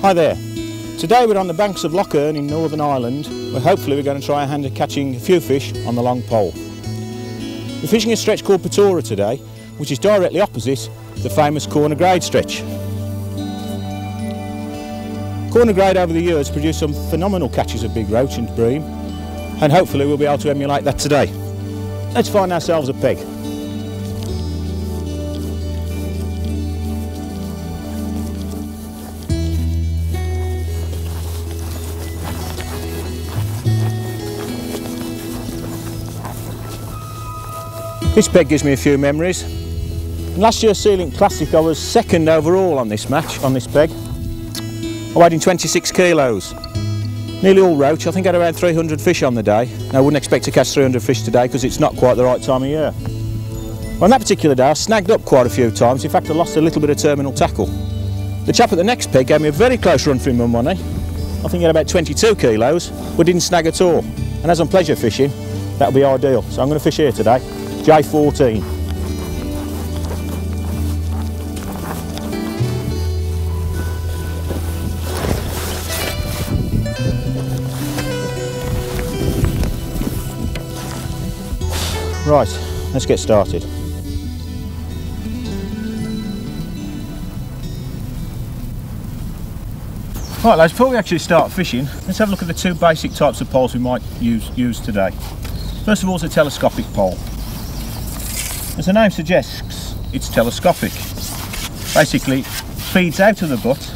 Hi there. Today we're on the banks of Loch Erne in Northern Ireland, where hopefully we're going to try our hand at catching a few fish on the long pole. We're fishing a stretch called Pitora today, which is directly opposite the famous Corner Grade stretch. Corner Grade over the years produced some phenomenal catches of big roach and bream, and hopefully we'll be able to emulate that today. Let's find ourselves a peg. This peg gives me a few memories. In last year's Sealink Classic I was second overall on this match, on this peg. I weighed in 26 kilos. Nearly all roach. I think I had around 300 fish on the day. Now, I wouldn't expect to catch 300 fish today because it's not quite the right time of year. On that particular day I snagged up quite a few times. In fact I lost a little bit of terminal tackle. The chap at the next peg gave me a very close run for my money. I think he had about 22 kilos but didn't snag at all. And as I'm pleasure fishing, that would be ideal. So I'm going to fish here today. J14. Right, let's get started. Right lads, before we actually start fishing, let's have a look at the two basic types of poles we might use today. First of all is a telescopic pole. As the name suggests, it's telescopic. Basically, it feeds out of the butt,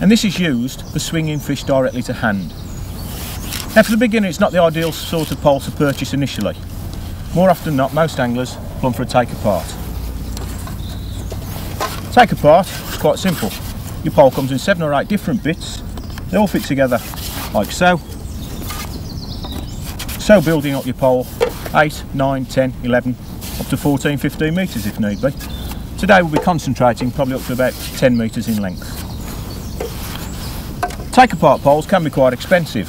and this is used for swinging fish directly to hand. Now, for the beginner, it's not the ideal sort of pole to purchase initially. More often than not, most anglers plumb for a take apart. Take apart is quite simple. Your pole comes in 7 or 8 different bits. They all fit together like so. So building up your pole, 8, 9, 10, 11, up to 14, 15 metres if need be. Today we'll be concentrating probably up to about 10 metres in length. Take apart poles can be quite expensive.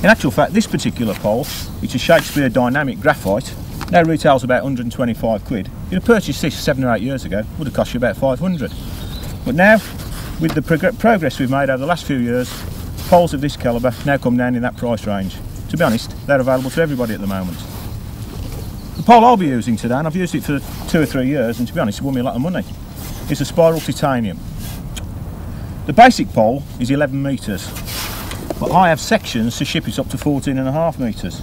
In actual fact, this particular pole, which is Shakespeare Dynamic Graphite, now retails about 125 quid. If you'd have purchased this 7 or 8 years ago, it would have cost you about 500. But now, with the progress we've made over the last few years, poles of this calibre now come down in that price range. To be honest, they're available to everybody at the moment. The pole I'll be using today, and I've used it for 2 or 3 years, and to be honest it won me a lot of money, is a Spiral Titanium. The basic pole is 11 metres, but I have sections to ship it up to 14.5 metres.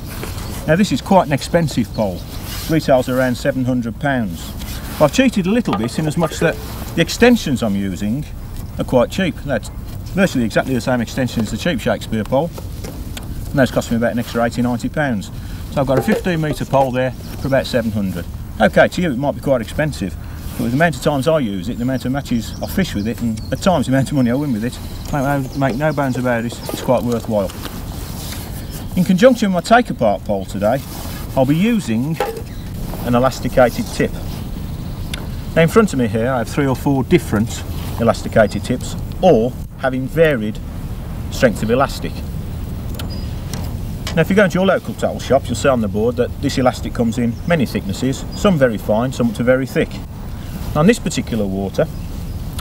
Now this is quite an expensive pole, retails around £700. I've cheated a little bit in as much that the extensions I'm using are quite cheap. That's virtually exactly the same extension as the cheap Shakespeare pole, and those cost me about an extra £80–90. So I've got a 15 metre pole there for about 700. Okay, to you it might be quite expensive, but with the amount of times I use it, the amount of matches I fish with it, and at times the amount of money I win with it, I make no bones about it, it's quite worthwhile. In conjunction with my take apart pole today, I'll be using an elasticated tip. Now in front of me here I have 3 or 4 different elasticated tips, or having varied strength of elastic. Now if you go into your local tackle shop, you'll see on the board that this elastic comes in many thicknesses, some very fine, some up to very thick. Now on this particular water,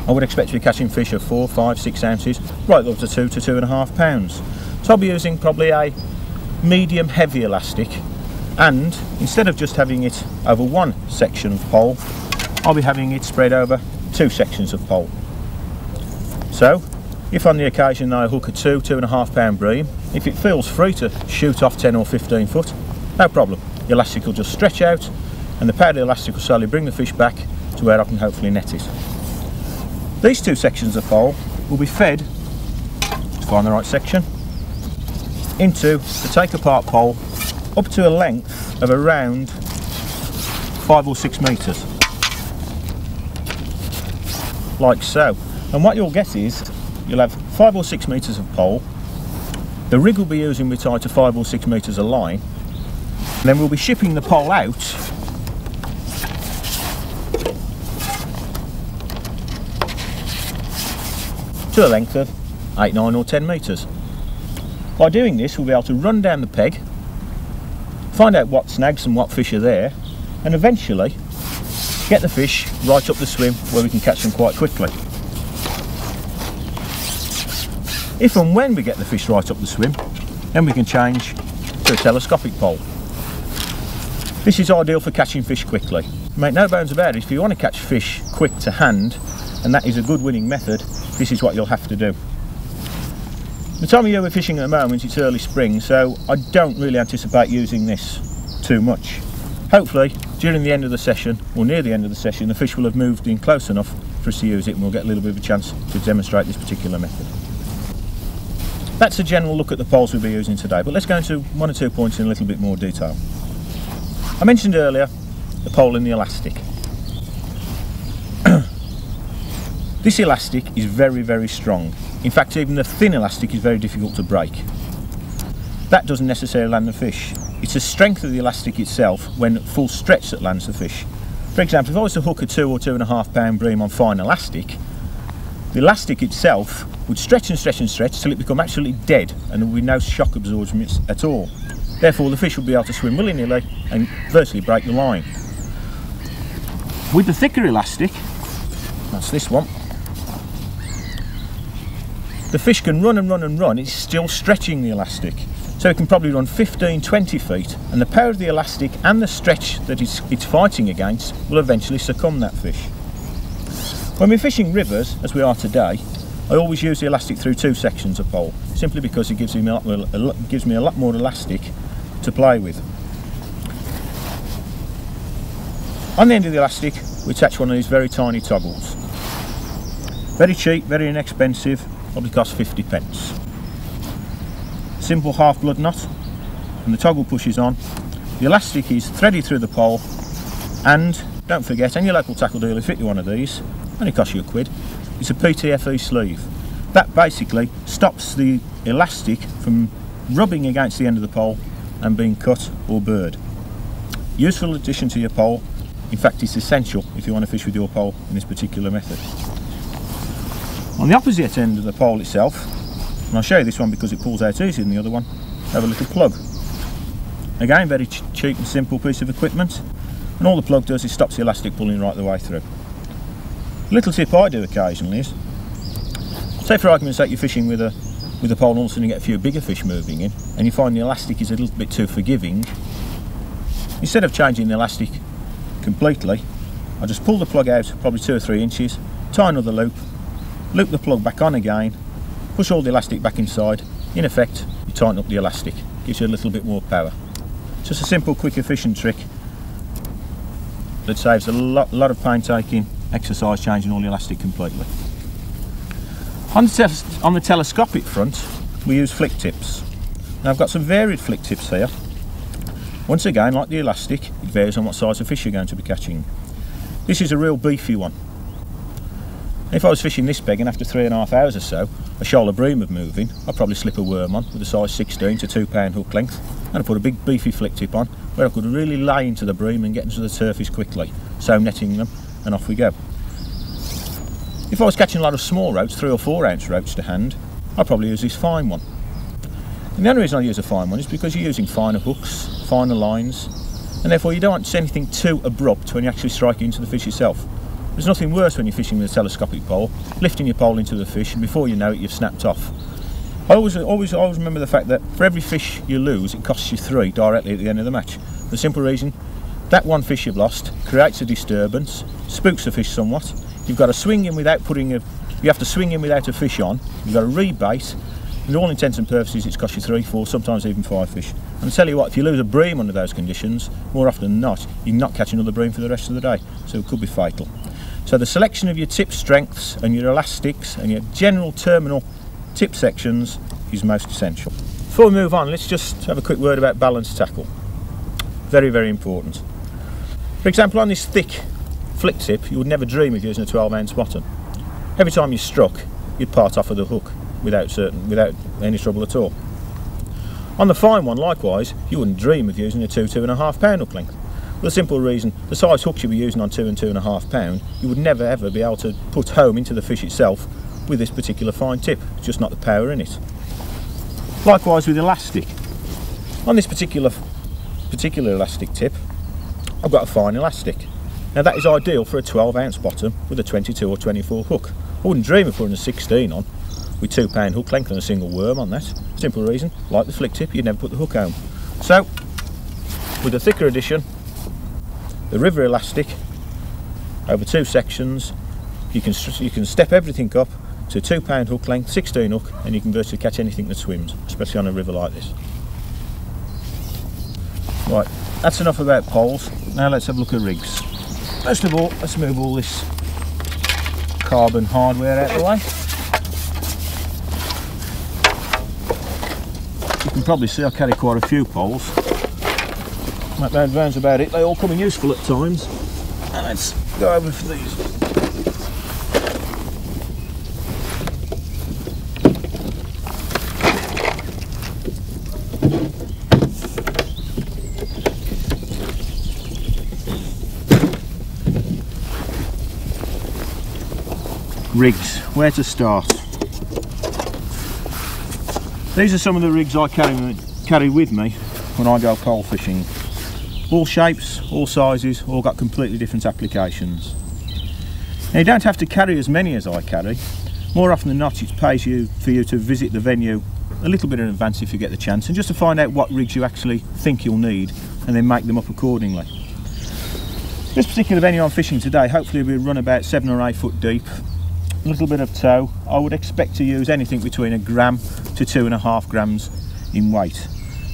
I would expect to be catching fish of 4, 5, 6 ounces, right up to 2 to 2.5 pounds. So I'll be using probably a medium heavy elastic, and instead of just having it over one section of pole, I'll be having it spread over 2 sections of pole. So, if on the occasion I hook a 2–2.5 pound bream, if it feels free to shoot off 10 or 15 foot, no problem. The elastic will just stretch out and the powder elastic will slowly bring the fish back to where I can hopefully net it. These 2 sections of pole will be fed, to find the right section, into the take apart pole up to a length of around 5 or 6 metres. Like so. And what you'll get is you'll have 5 or 6 metres of pole. The rig we'll be using will be tied to 5 or 6 metres of line. And then we'll be shipping the pole out to the length of 8, 9 or 10 metres. By doing this we'll be able to run down the peg, find out what snags and what fish are there, and eventually get the fish right up the swim where we can catch them quite quickly. If and when we get the fish right up the swim, then we can change to a telescopic pole. This is ideal for catching fish quickly. Make no bones about it, if you want to catch fish quick to hand, and that is a good winning method, this is what you'll have to do. The time of year we're fishing at the moment, it's early spring, so I don't really anticipate using this too much. Hopefully, during the end of the session, or near the end of the session, the fish will have moved in close enough for us to use it, and we'll get a little bit of a chance to demonstrate this particular method. That's a general look at the poles we'll be using today, but let's go into one or two points in a little bit more detail. I mentioned earlier the pole and the elastic. This elastic is very, very strong. In fact, even the thin elastic is very difficult to break. That doesn't necessarily land the fish. It's the strength of the elastic itself when full stretch that lands the fish. For example, if I was to hook a 2 or 2.5 pound bream on fine elastic, the elastic itself would stretch and stretch and stretch till it become absolutely dead, and there would be no shock absorption at all. Therefore, the fish would be able to swim willy-nilly and virtually break the line. With the thicker elastic, that's this one, the fish can run and run and run, it's still stretching the elastic. So it can probably run 15, 20 feet, and the power of the elastic and the stretch that it's fighting against will eventually succumb that fish. When we're fishing rivers, as we are today, I always use the elastic through 2 sections of pole, simply because it gives me a lot more elastic to play with. On the end of the elastic, we attach one of these very tiny toggles. Very cheap, very inexpensive, probably costs 50p. Simple half-blood knot, and the toggle pushes on. The elastic is threaded through the pole, and don't forget, any local tackle dealer will fit you one of these, and it costs you £1. It's a PTFE sleeve. That basically stops the elastic from rubbing against the end of the pole and being cut or burred. Useful addition to your pole. In fact, it's essential if you want to fish with your pole in this particular method. On the opposite end of the pole itself, and I'll show you this one because it pulls out easier than the other one, have a little plug. Again, very cheap and simple piece of equipment, and all the plug does is stops the elastic pulling right the way through. A little tip I do occasionally is, say for argument's sake you're fishing with a pole and all of a sudden you get a few bigger fish moving in and you find the elastic is a little bit too forgiving. Instead of changing the elastic completely, I just pull the plug out probably 2 or 3 inches, tie another loop, loop the plug back on again, push all the elastic back inside. In effect, you tighten up the elastic, gives you a little bit more power. Just a simple, quick, efficient trick that saves a lot of painstaking exercise changing all the elastic completely. On the telescopic front, we use flick tips. Now I've got some varied flick tips here. Once again, like the elastic, it varies on what size of fish you're going to be catching. This is a real beefy one. If I was fishing this big and after 3.5 hours or so, a shoal of bream of moving, I'd probably slip a worm on with a size 16 to 2 pound hook length, and I'd put a big beefy flick tip on where I could really lay into the bream and get into the surface quickly, so netting them, and off we go. If I was catching a lot of small roach, 3 or 4 ounce roach to hand, I'd probably use this fine one. And the only reason I use a fine one is because you're using finer hooks, finer lines, and therefore you don't want to do anything too abrupt when you actually strike into the fish itself. There's nothing worse when you're fishing with a telescopic pole, lifting your pole into the fish, and before you know it, you've snapped off. I always remember the fact that for every fish you lose, it costs you 3 directly at the end of the match. The simple reason, that one fish you've lost creates a disturbance, spooks the fish somewhat. You've got to swing in without you have to swing in without a fish on. You've got to rebait, and to all intents and purposes, it's cost you 3, 4, sometimes even 5 fish. And I tell you what, if you lose a bream under those conditions, more often than not, you can not catch another bream for the rest of the day. So it could be fatal. So the selection of your tip strengths and your elastics and your general terminal tip sections is most essential. Before we move on, let's just have a quick word about balanced tackle. Very, very important. For example, on this thick flick tip, you would never dream of using a 12 ounce bottom. Every time you struck, you'd part off of the hook without any trouble at all. On the fine one, likewise, you wouldn't dream of using a 2, 2.5 pound hook length. For the simple reason, the size hooks you'd be using on 2 and 2.5 pound, you would never ever be able to put home into the fish itself with this particular fine tip. It's just not the power in it. Likewise with elastic. On this particular elastic tip, I've got a fine elastic. Now that is ideal for a 12 ounce bottom with a 22 or 24 hook. I wouldn't dream of putting a 16 on, with £2 hook length and a single worm on that. Simple reason, like the flick tip, you'd never put the hook home. So, with a thicker edition, the river elastic over two sections, you can step everything up to £2 hook length, 16 hook, and you can virtually catch anything that swims, especially on a river like this. Right, that's enough about poles. Now let's have a look at rigs. First of all, let's move all this carbon hardware out of the way. You can probably see I carry quite a few poles. That rounds about it. They all come in useful at times. And let's go over for these. Rigs, where to start? These are some of the rigs I carry with me when I go pole fishing. All shapes, all sizes, all got completely different applications. Now you don't have to carry as many as I carry. More often than not, it pays you for you to visit the venue a little bit in advance if you get the chance, and just to find out what rigs you actually think you'll need and then make them up accordingly. This particular venue I'm fishing today, hopefully we'll run about 7 or 8 foot deep. A little bit of tow. I would expect to use anything between 1 gram to 2.5 grams in weight.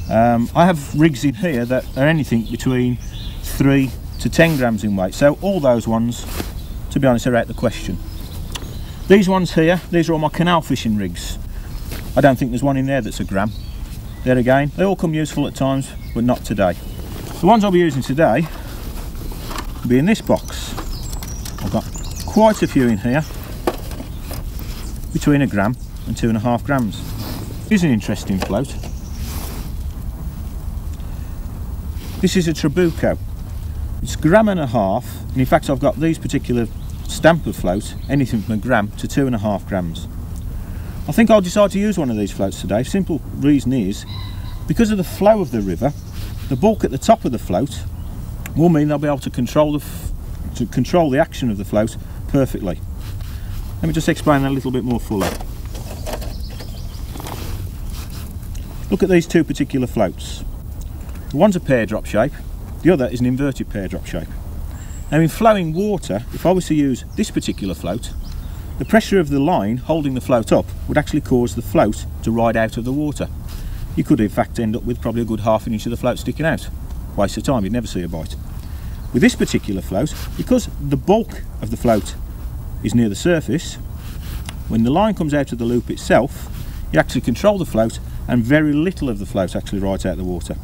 I have rigs in here that are anything between 3 to 10 grams in weight, so all those ones, to be honest, are out the question. These ones here, these are all my canal fishing rigs. I don't think there's one in there that's a gram. There again, they all come useful at times, but not today. The ones I'll be using today will be in this box. I've got quite a few in here, between 1 gram and 2.5 grams. Here's an interesting float. This is a Trabuco. It's 1.5 grams, and in fact I've got these particular stamper float, anything from 1 gram to 2.5 grams. I think I'll decide to use one of these floats today. Simple reason is, because of the flow of the river, the bulk at the top of the float will mean they'll be able to control the action of the float perfectly. Let me just explain that a little bit more fully. Look at these two particular floats. One's a pear drop shape, the other is an inverted pear drop shape. Now in flowing water, if I was to use this particular float, the pressure of the line holding the float up would actually cause the float to ride out of the water. You could in fact end up with probably a good half an inch of the float sticking out. Waste of time, you'd never see a bite. With this particular float, because the bulk of the float is near the surface, when the line comes out of the loop itself, you actually control the float and very little of the float actually rides out the water.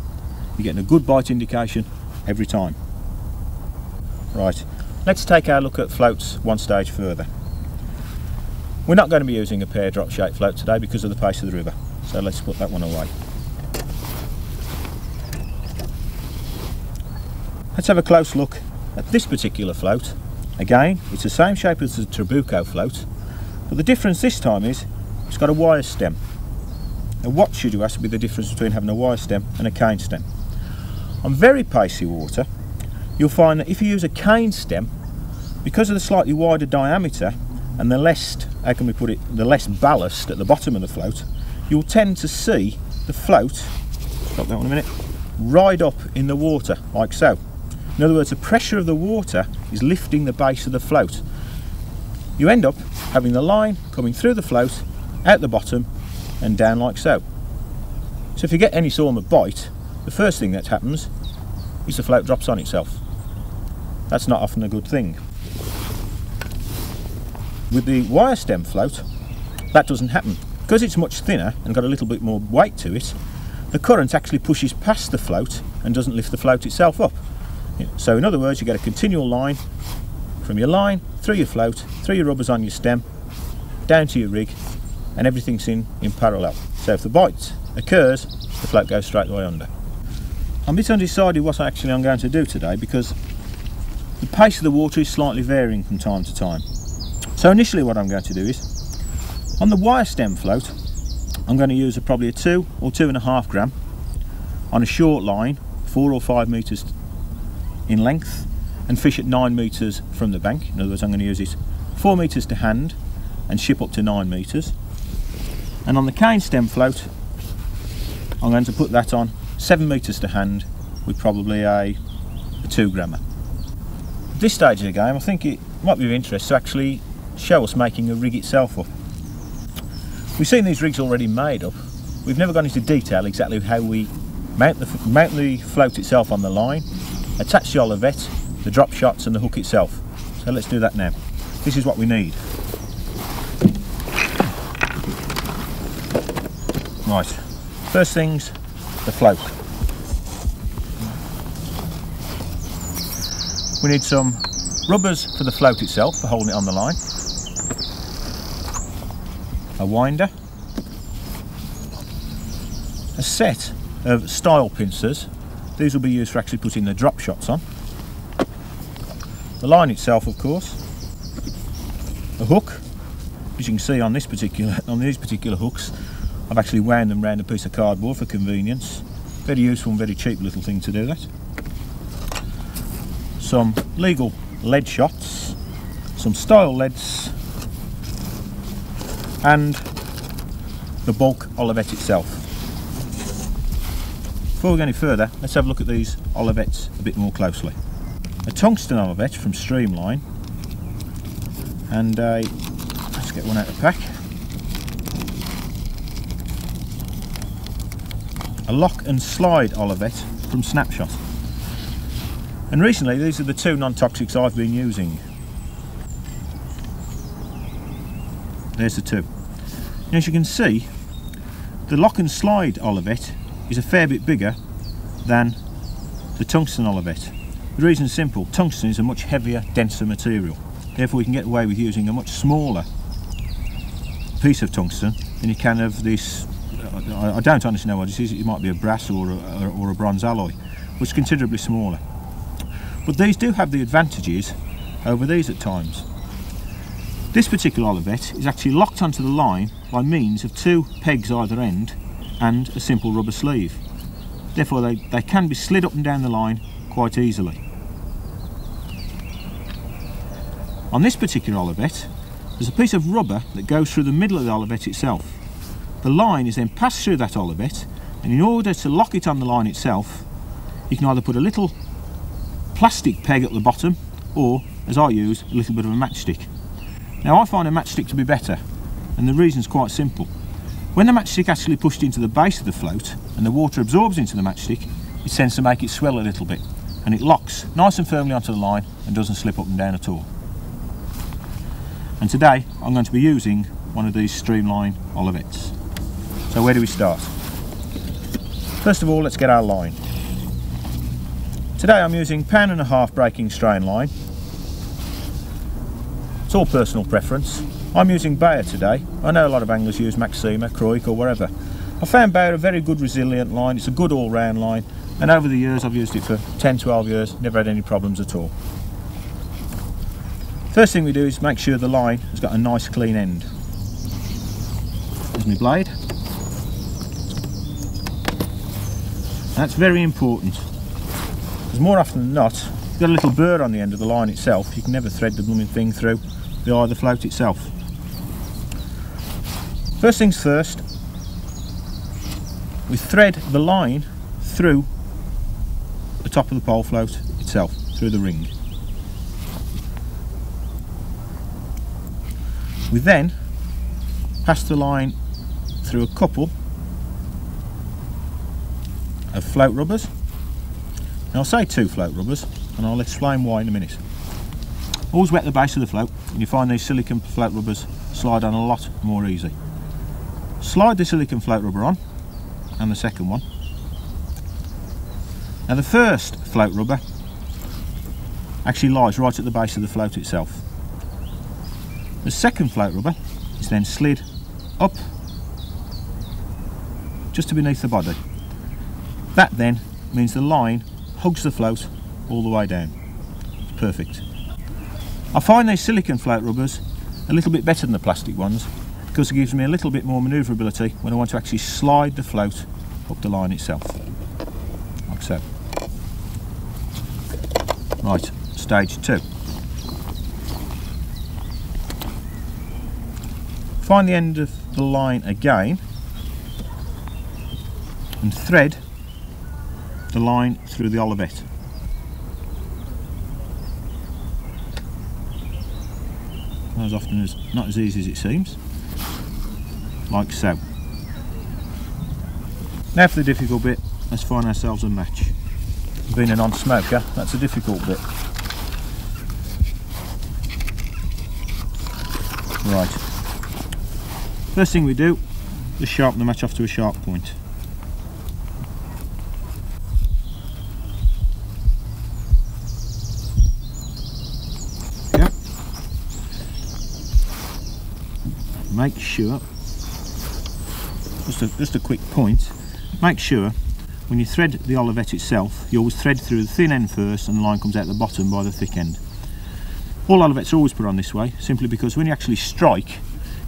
You're getting a good bite indication every time. Right, let's take our look at floats one stage further. We're not going to be using a pear drop shaped float today because of the pace of the river, so let's put that one away. Let's have a close look at this particular float. Again, it's the same shape as the Trabuco float, but the difference this time is it's got a wire stem. Now what, should you ask, would be the difference between having a wire stem and a cane stem? On very pacey water, you'll find that if you use a cane stem, because of the slightly wider diameter and the less, how can we put it, the less ballast at the bottom of the float, you'll tend to see the float, stop that one a minute, ride up in the water, like so. In other words, the pressure of the water is lifting the base of the float. You end up having the line coming through the float, out the bottom and down like so. So if you get any sort of bite, the first thing that happens is the float drops on itself. That's not often a good thing. With the wire stem float, that doesn't happen. Because it's much thinner and got a little bit more weight to it, the current actually pushes past the float and doesn't lift the float itself up. So in other words, you get a continual line from your line, through your float, through your rubbers on your stem, down to your rig, and everything's in parallel. So if the bite occurs, the float goes straight away under. I'm a bit undecided what actually I'm going to do today because the pace of the water is slightly varying from time to time. So initially what I'm going to do is, on the wire stem float, I'm going to use probably a 2 or 2.5 gram on a short line, 4 or 5 meters in length, and fish at 9 meters from the bank. In other words, I'm going to use it 4 meters to hand and ship up to 9 meters. And on the cane stem float, I'm going to put that on 7 meters to hand with probably a 2 grammer. At this stage of the game, I think it might be of interest to actually show us making a rig itself up. We've seen these rigs already made up. We've never gone into detail exactly how we mount the float itself on the line, attach the olivette, the drop shots and the hook itself. So let's do that now. This is what we need. Right, first things, the float. We need some rubbers for the float itself, for holding it on the line, a winder, a set of style pincers. These will be used for actually putting the drop shots on. The line itself, of course, a hook. As you can see on these particular hooks, I've actually wound them around a piece of cardboard for convenience. Very useful and very cheap little thing to do that. Some legal lead shots, some style leads, and the bulk olivette itself. Before we go any further, let's have a look at these olivettes a bit more closely. A tungsten olivette from Streamline, and let's get one out of the pack. A lock and slide olivette from Snapshot. And recently these are the two non-toxics I've been using. There's the two. And as you can see, the lock and slide olivette is a fair bit bigger than the tungsten olivette. The reason is simple, tungsten is a much heavier, denser material. Therefore we can get away with using a much smaller piece of tungsten than you can of this. I don't honestly know what this is, it might be a brass or a bronze alloy, which is considerably smaller. But these do have the advantages over these at times. This particular olivette is actually locked onto the line by means of 2 pegs either end and a simple rubber sleeve. Therefore they can be slid up and down the line quite easily. On this particular olivette, there's a piece of rubber that goes through the middle of the olivette itself. The line is then passed through that olivette, and in order to lock it on the line itself, you can either put a little plastic peg at the bottom, or, as I use, a little bit of a matchstick. Now I find a matchstick to be better, and the reason's quite simple. When the matchstick actually pushed into the base of the float, and the water absorbs into the matchstick, it tends to make it swell a little bit, and it locks nice and firmly onto the line, and doesn't slip up and down at all. And today, I'm going to be using one of these Streamline olivettes. So where do we start? First of all, let's get our line. Today I'm using 1.5 pound breaking strain line. It's all personal preference. I'm using Bayer today. I know a lot of anglers use Maxima, Croix or wherever. I found Bayer a very good resilient line. It's a good all-round line, and over the years I've used it for 10-12 years, never had any problems at all. First thing we do is make sure the line has got a nice clean end. Here's my blade. That's very important, because more often than not, if you've got a little burr on the end of the line itself, you can never thread the blooming thing through the eye of the float itself. First things first, we thread the line through the top of the pole float itself, through the ring. We then pass the line through a couple of float rubbers. Now I'll say 2 float rubbers, and I'll explain why in a minute. Always wet the base of the float, and you find these silicone float rubbers slide on a lot more easy. Slide the silicone float rubber on, and the second one. Now the first float rubber actually lies right at the base of the float itself. The second float rubber is then slid up just to beneath the body. That then means the line hugs the float all the way down. It's perfect. I find these silicone float rubbers a little bit better than the plastic ones, because it gives me a little bit more manoeuvrability when I want to actually slide the float up the line itself, like so. Right, stage two. Find the end of the line again and thread the line through the Olivet. As often as not as easy as it seems, like so. Now for the difficult bit, let's find ourselves a match. Being a non-smoker, that's a difficult bit. Right, first thing we do is sharpen the match off to a sharp point. Make sure, just a quick point, make sure when you thread the Olivet itself, you always thread through the thin end first and the line comes out the bottom by the thick end. All Olivets are always put on this way, simply because when you actually strike,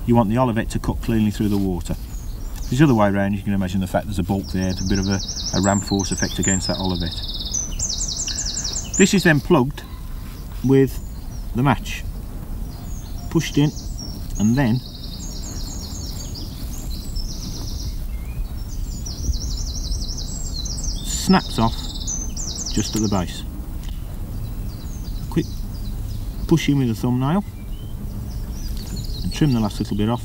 you want the Olivet to cut cleanly through the water. If it's the other way around, you can imagine the fact there's a bulk there, it's a bit of a ram force effect against that Olivet. This is then plugged with the match, pushed in, and then snaps off just at the base. Quick push in with the thumbnail and trim the last little bit off.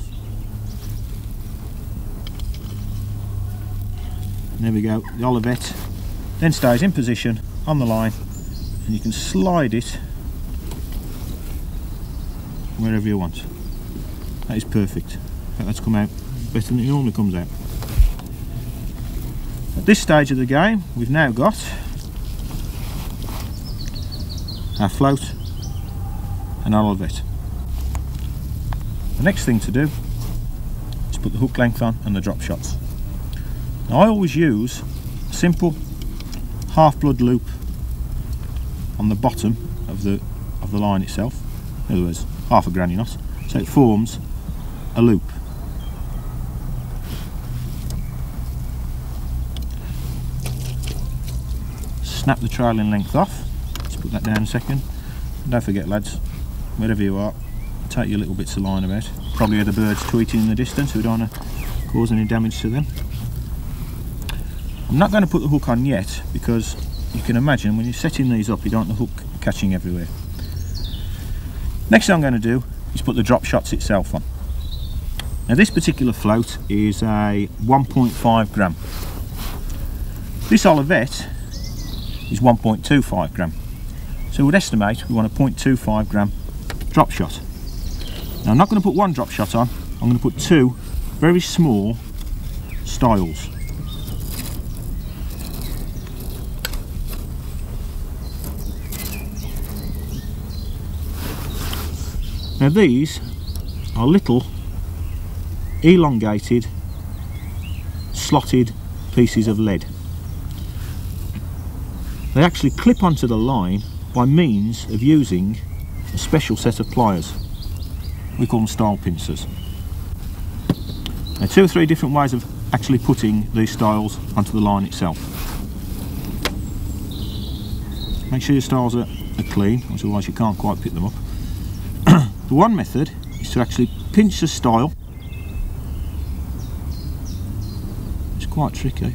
And there we go, the Olivet then stays in position on the line and you can slide it wherever you want. That is perfect. That's come out better than it normally comes out. At this stage of the game, we've now got our float and our Olivet. The next thing to do is put the hook length on and the drop shots. Now I always use a simple half-blood loop on the bottom of the line itself, in other words half a granny knot, so it forms a loop. Snap the trailing length off, let's put that down a second. And don't forget lads, wherever you are, take your little bits of line about. Probably hear the birds tweeting in the distance, we don't want to cause any damage to them. I'm not going to put the hook on yet, because you can imagine when you're setting these up you don't want the hook catching everywhere. Next thing I'm going to do is put the drop shots itself on. Now this particular float is a 1.5 gram. This Olivet is 1.25 gram. So we'd estimate we want a 0.25 gram drop shot. Now I'm not going to put one drop shot on, I'm going to put two very small styles. Now these are little elongated slotted pieces of lead. They actually clip onto the line by means of using a special set of pliers. We call them style pincers. Now, two or three different ways of actually putting these styles onto the line itself. Make sure your styles are clean, otherwise you can't quite pick them up. The one method is to actually pinch the style. It's quite tricky.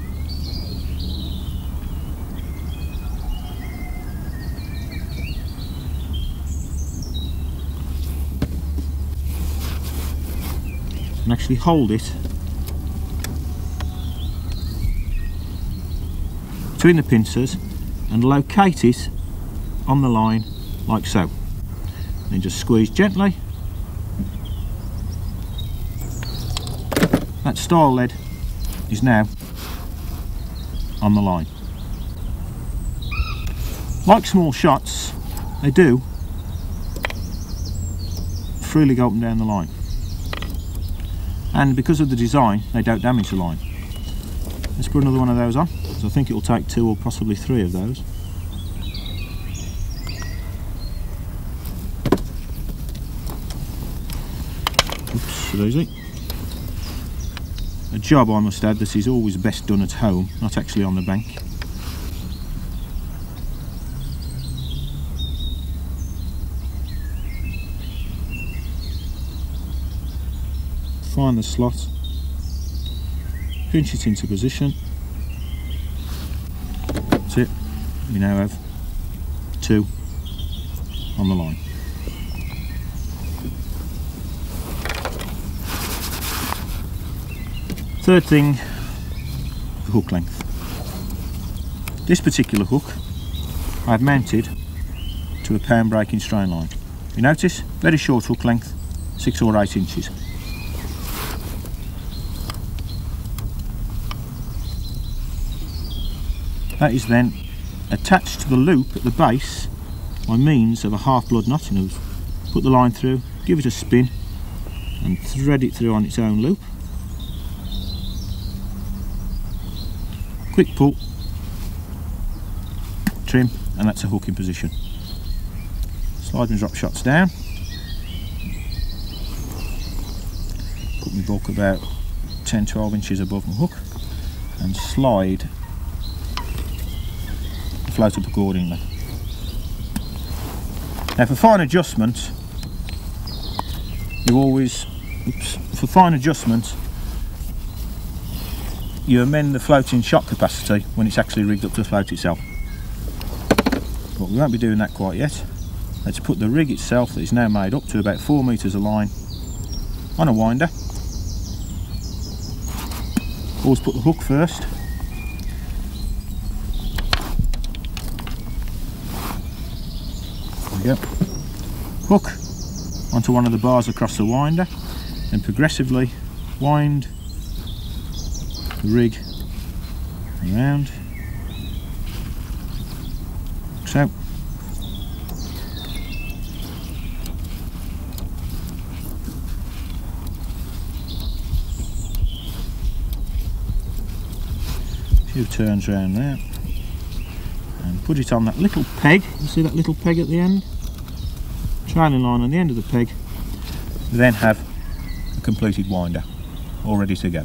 And actually hold it between the pincers and locate it on the line like so. And then just squeeze gently. That style lead is now on the line. Like small shots, they do freely go up and down the line. And because of the design, they don't damage the line. Let's put another one of those on, because I think it will take two or possibly three of those. Oops, so easy. A job, I must add, this is always best done at home, not actually on the bank. find the slot, pinch it into position. That's it, we now have two on the line. Third thing, the hook length. This particular hook I've mounted to a pound breaking strain line. You notice, very short hook length, 6 or 8 inches. That is then attached to the loop at the base by means of a half blood knot. You know, put the line through, give it a spin and thread it through on its own loop. Quick pull, trim, and that's a hook in position. Slide and drop shots down. Put my bulk about 10-12 inches above my hook and slide the float up accordingly. Now for fine adjustment, you amend the floating shot capacity when it's actually rigged up to the float itself. But we won't be doing that quite yet. Let's put the rig itself, that is now made up to about 4 meters of line, on a winder. Always put the hook first. There we go. Hook onto one of the bars across the winder, then progressively wind the rig around, like so. A few turns around there and put it on that little peg. You see that little peg at the end? Trailing line on the end of the peg. We then have a completed winder all ready to go.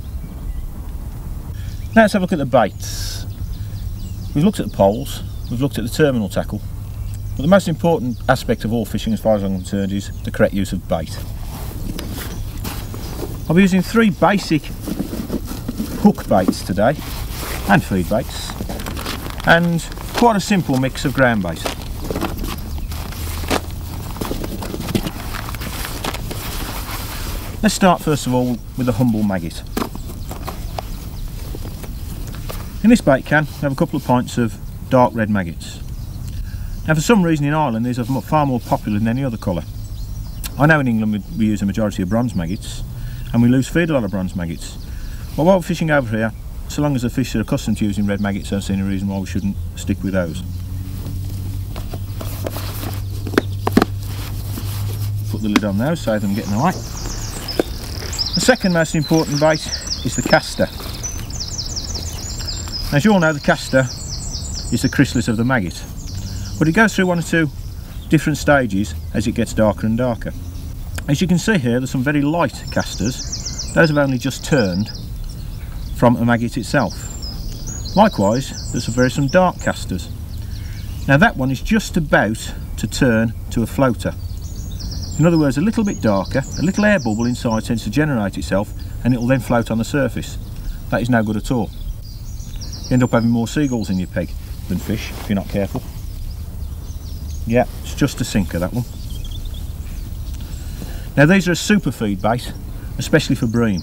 Now let's have a look at the baits. We've looked at the poles, we've looked at the terminal tackle, but the most important aspect of all fishing as far as I'm concerned is the correct use of bait. I'll be using three basic hook baits today, and feed baits, and quite a simple mix of ground bait. Let's start first of all with the humble maggot. In this bait can, we have a couple of pints of dark red maggots. Now for some reason in Ireland these are far more popular than any other colour. I know in England we use a majority of bronze maggots and we loose feed a lot of bronze maggots. But while we're fishing over here, so long as the fish are accustomed to using red maggots, I don't see any reason why we shouldn't stick with those. Put the lid on those, save them getting away. The second most important bait is the caster. As you all know, the caster is the chrysalis of the maggot, but it goes through one or two different stages as it gets darker and darker. As you can see here, there's some very light casters. Those have only just turned from the maggot itself. Likewise, there's some dark casters. Now that one is just about to turn to a floater. In other words, a little bit darker, a little air bubble inside tends to generate itself and it will then float on the surface. That is no good at all. You end up having more seagulls in your peg than fish if you're not careful. Yeah, it's just a sinker, that one. Now these are a super feed bait, especially for bream.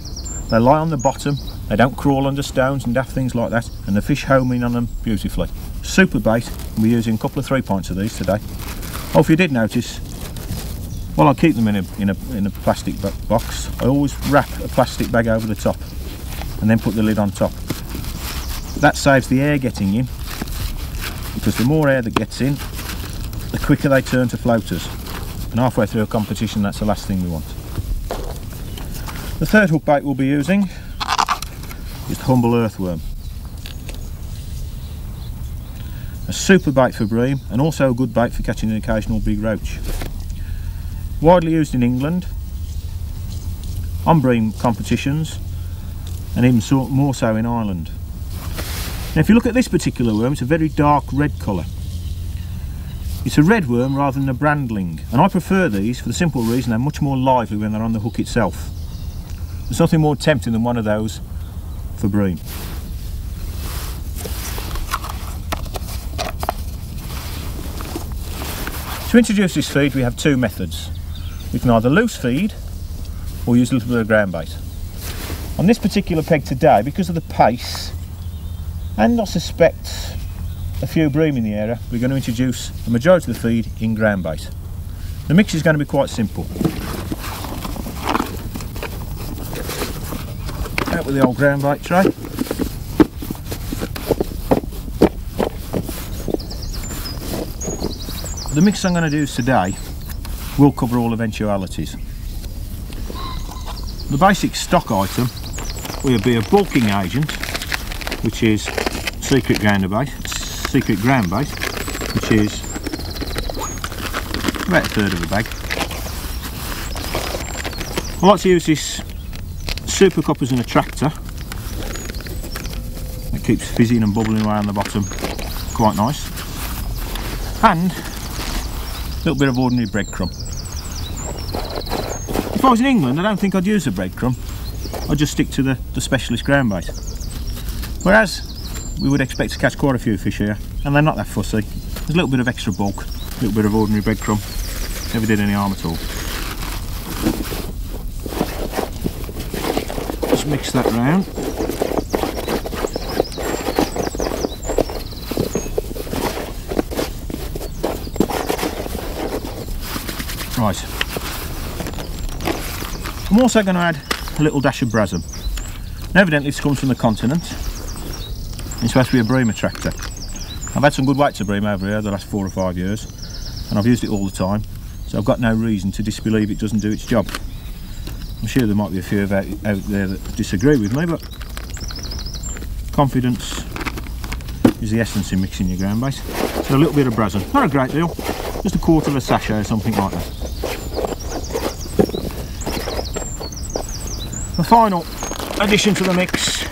They lie on the bottom, they don't crawl under stones and daft things like that, and the fish home in on them beautifully. Super bait, and we're using a couple of 3 pints of these today. Oh, if you did notice, well, I keep them in a plastic box. I always wrap a plastic bag over the top and then put the lid on top. That saves the air getting in, because the more air that gets in, the quicker they turn to floaters. And halfway through a competition, that's the last thing we want. The third hook bait we'll be using is the humble earthworm. A super bait for bream, and also a good bait for catching an occasional big roach. Widely used in England, on bream competitions, and even more so in Ireland. Now if you look at this particular worm, it's a very dark red colour. It's a red worm rather than a brandling, and I prefer these for the simple reason they're much more lively when they're on the hook itself. There's nothing more tempting than one of those for bream. To introduce this feed, we have two methods. We can either loose feed or use a little bit of ground bait. On this particular peg today, because of the pace, and I suspect a few bream in the area, we're going to introduce the majority of the feed in ground bait. The mix is going to be quite simple. Out with the old ground bait tray. The mix I'm going to do today will cover all eventualities. The basic stock item will be a bulking agent, which is secret ground bait, which is about a third of a bag. I like to use this super cup as an attractor. It keeps fizzing and bubbling away on the bottom, quite nice. And a little bit of ordinary breadcrumb. If I was in England, I don't think I'd use the breadcrumb. I'd just stick to the specialist ground bait. Whereas we would expect to catch quite a few fish here, and they're not that fussy. There's a little bit of extra bulk, a little bit of ordinary breadcrumb. Never did any harm at all. Just mix that round. Right. I'm also going to add a little dash of brasm. Now evidently this comes from the continent. It's supposed to be a bream attractor. I've had some good weights of bream over here the last 4 or 5 years, and I've used it all the time. So I've got no reason to disbelieve it doesn't do its job. I'm sure there might be a few out there that disagree with me, but confidence is the essence in mixing your ground bait. So a little bit of brasm, not a great deal, just a quarter of a sachet or something like that. The final addition to the mix,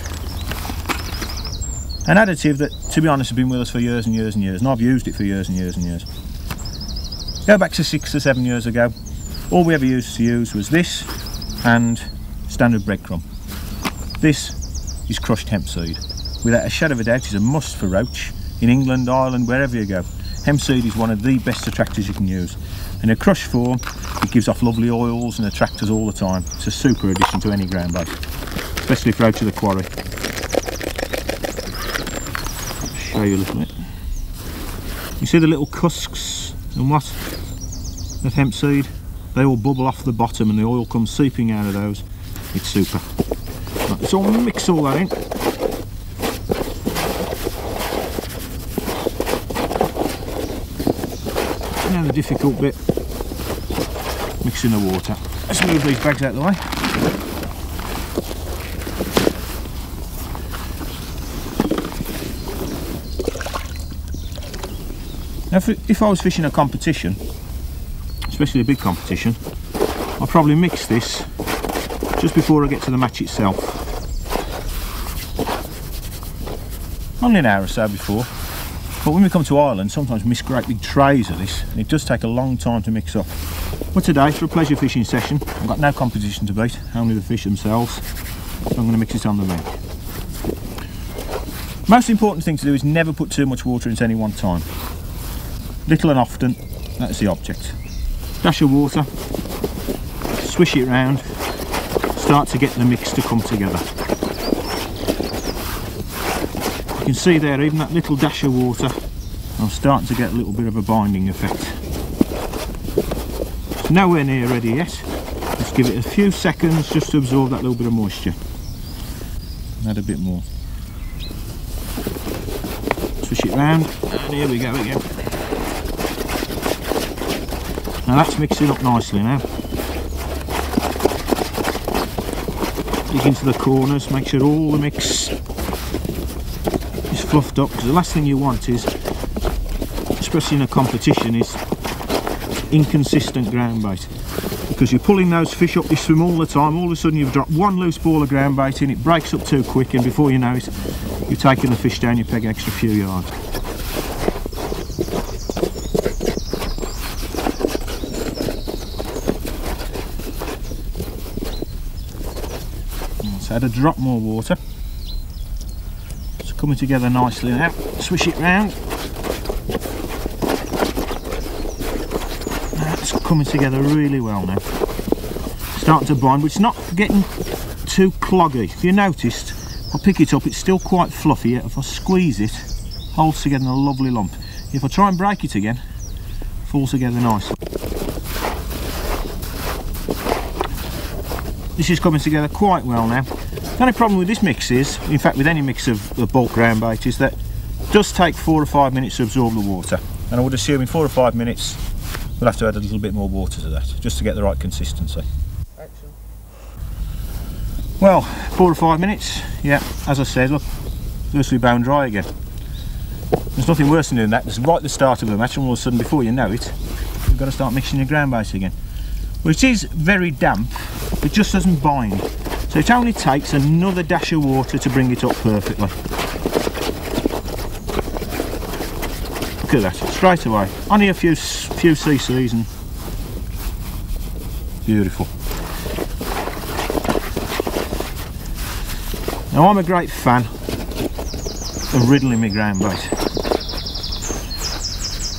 an additive that, to be honest, has been with us for years and years and years, and I've used it for years and years and years. Go back to 6 or 7 years ago, all we ever used to use was this and standard breadcrumb. This is crushed hemp seed. Without a shadow of a doubt, it's a must for roach in England, Ireland, wherever you go. Hemp seed is one of the best attractors you can use. In a crushed form, it gives off lovely oils and attractors all the time. It's a super addition to any ground bait, especially for roach of the quarry. I'll show you a little bit. You see the little cusks and what? That hemp seed, they all bubble off the bottom and the oil comes seeping out of those. It's super. Right, so I'll mix all that in. Now the difficult bit, mixing the water. Let's move these bags out of the way. Now if I was fishing a competition, especially a big competition, I'll probably mix this just before I get to the match itself. Only an hour or so before, but when we come to Ireland, sometimes we miss great big trays of this, and it does take a long time to mix up. But today, for a pleasure fishing session, I've got no competition to beat, only the fish themselves, so I'm going to mix it on the bench. Most important thing to do is never put too much water into any one time. Little and often, that's the object. Dash of water, swish it round, start to get the mix to come together. You can see there, even that little dash of water, I'm starting to get a little bit of a binding effect. It's nowhere near ready yet. Let's give it a few seconds just to absorb that little bit of moisture. Add a bit more. Swish it round, and here we go again. Now that's mixing up nicely now. Dig into the corners, make sure all the mix is fluffed up, because the last thing you want is, especially in a competition, is inconsistent ground bait. Because you're pulling those fish up this swim all the time, all of a sudden you've dropped one loose ball of ground bait in, it breaks up too quick, and before you know it, you've taken the fish down your peg an extra few yards. So add a drop more water. It's coming together nicely now. Swish it round. That's coming together really well now. Starting to bind, but it's not getting too cloggy. If you noticed, I pick it up, it's still quite fluffy, yet if I squeeze it, holds together in a lovely lump. If I try and break it again, it falls together nicely. This is coming together quite well now. The only problem with this mix is, in fact with any mix of the bulk ground bait, is that it does take 4 or 5 minutes to absorb the water. And I would assume in 4 or 5 minutes, we'll have to add a little bit more water to that, just to get the right consistency. Action. Well, 4 or 5 minutes, yeah, as I said, look, loosely bone dry again. There's nothing worse than doing that, because right at the start of the match, and all of a sudden, before you know it, you've got to start mixing your ground base again. Well, it is very damp, it just doesn't bind, so it only takes another dash of water to bring it up perfectly. Look at that, straight away, only a few cc's and beautiful. Now I'm a great fan of riddling my ground bait.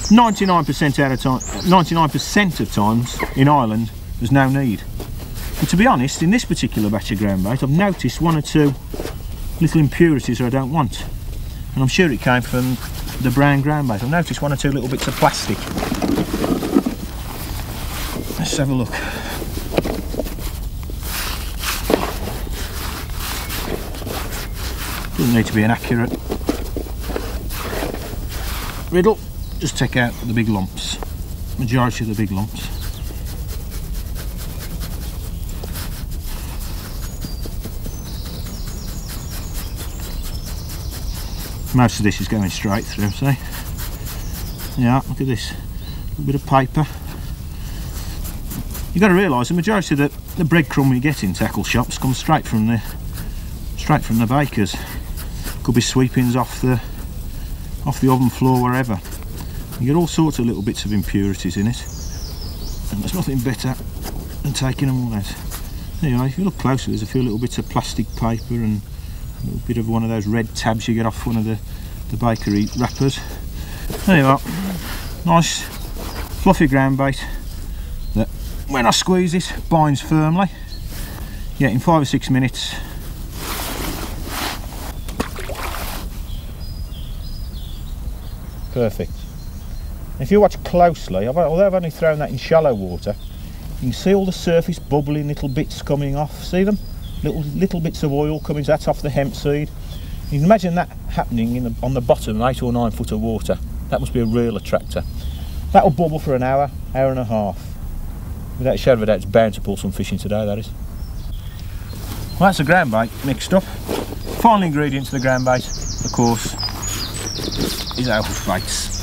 99% of times in Ireland there's no need. But to be honest, in this particular batch of ground bait I've noticed one or two little impurities that I don't want. And I'm sure it came from the brown ground bait. I've noticed one or two little bits of plastic. Let's have a look. Doesn't need to be an accurate riddle, just take out the big lumps, majority of the big lumps. Most of this is going straight through, see? Yeah, look at this, a bit of paper. You've got to realise the majority of the breadcrumb we get in tackle shops comes straight from the bakers. Could be sweepings off the oven floor, wherever. You get all sorts of little bits of impurities in it, and there's nothing better than taking them all out. Anyway, if you look closer, there's a few little bits of plastic paper and a little bit of one of those red tabs you get off one of the bakery wrappers. There you are, nice fluffy ground bait that when I squeeze it binds firmly, yet in 5 or 6 minutes perfect. If you watch closely, although I've only thrown that in shallow water, you can see all the surface bubbling, little bits coming off, see them? Little bits of oil coming, that's off the hemp seed. You can imagine that happening on the bottom, 8 or 9 foot of water. That must be a real attractor. That'll bubble for an hour, hour and a half. Without a shadow of a doubt, it's bound to pull some fish in today, that is. Well, that's the ground bait mixed up. Final ingredient to the ground bait, of course, is alpha baits.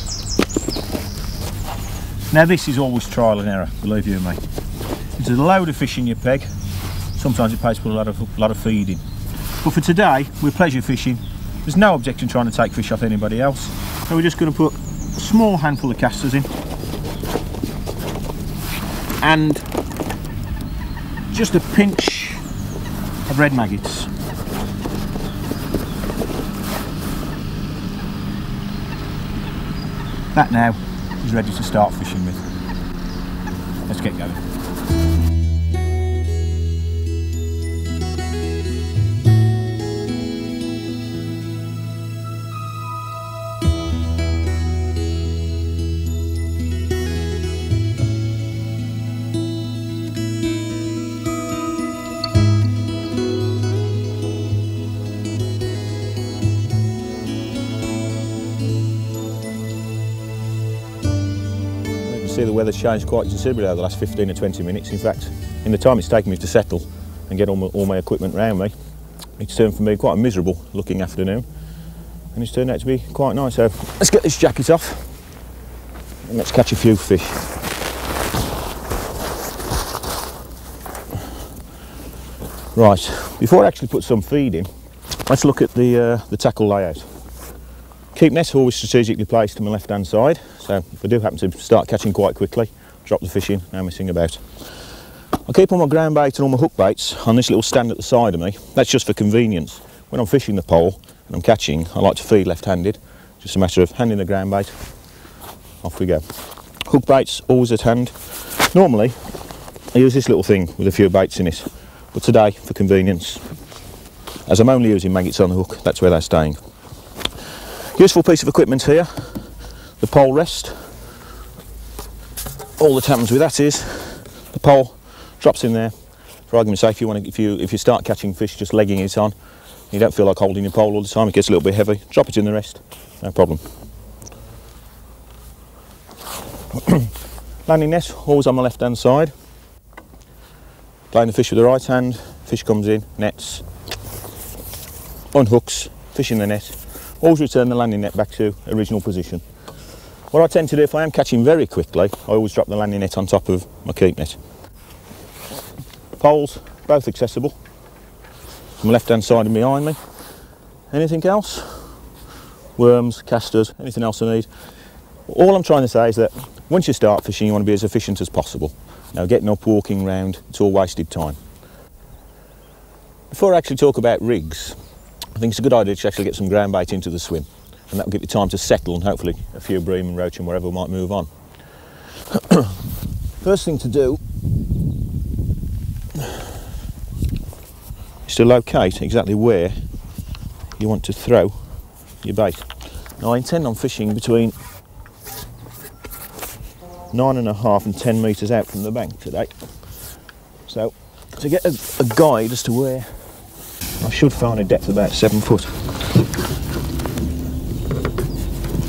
Now this is always trial and error, believe you me. There's a load of fish in your peg, sometimes it pays for a lot of feeding. But for today, we're pleasure fishing, there's no objection trying to take fish off anybody else, so we're just going to put a small handful of casters in, and just a pinch of red maggots. That now is ready to start fishing with. Let's get going. The weather's changed quite considerably over the last 15 or 20 minutes. In fact, in the time it's taken me to settle and get all my equipment round me, it's turned for me quite a miserable looking afternoon, and it's turned out to be quite nice. So let's get this jacket off and let's catch a few fish. Right, before I actually put some feed in, let's look at the tackle layout. Keep nets always strategically placed to my left hand side, so if I do happen to start catching quite quickly, drop the fish in, no messing about. I keep all my ground bait and all my hook baits on this little stand at the side of me. That's just for convenience. When I'm fishing the pole and I'm catching, I like to feed left-handed. Just a matter of handing the ground bait. Off we go. Hook baits always at hand. Normally, I use this little thing with a few baits in it, but today, for convenience, as I'm only using maggots on the hook, that's where they're staying. Useful piece of equipment here, the pole rest. All that happens with that is the pole drops in there. For argument's sake, if you start catching fish just legging it on, you don't feel like holding your pole all the time, it gets a little bit heavy, drop it in the rest, no problem. Landing net, always on my left hand side. Playing the fish with the right hand, fish comes in, nets, unhooks, fish in the net. Always return the landing net back to original position. What I tend to do if I am catching very quickly, I always drop the landing net on top of my keep net. Poles, both accessible. From left hand side and behind me. Anything else? Worms, casters, anything else I need. All I'm trying to say is that once you start fishing, you want to be as efficient as possible. Now getting up, walking round, it's all wasted time. Before I actually talk about rigs, I think it's a good idea to actually get some ground bait into the swim, and that will give you time to settle and hopefully a few bream and roach and wherever might move on. First thing to do is to locate exactly where you want to throw your bait. Now I intend on fishing between 9.5 and 10 metres out from the bank today. So to get a guide as to where, I should find a depth about 7 foot.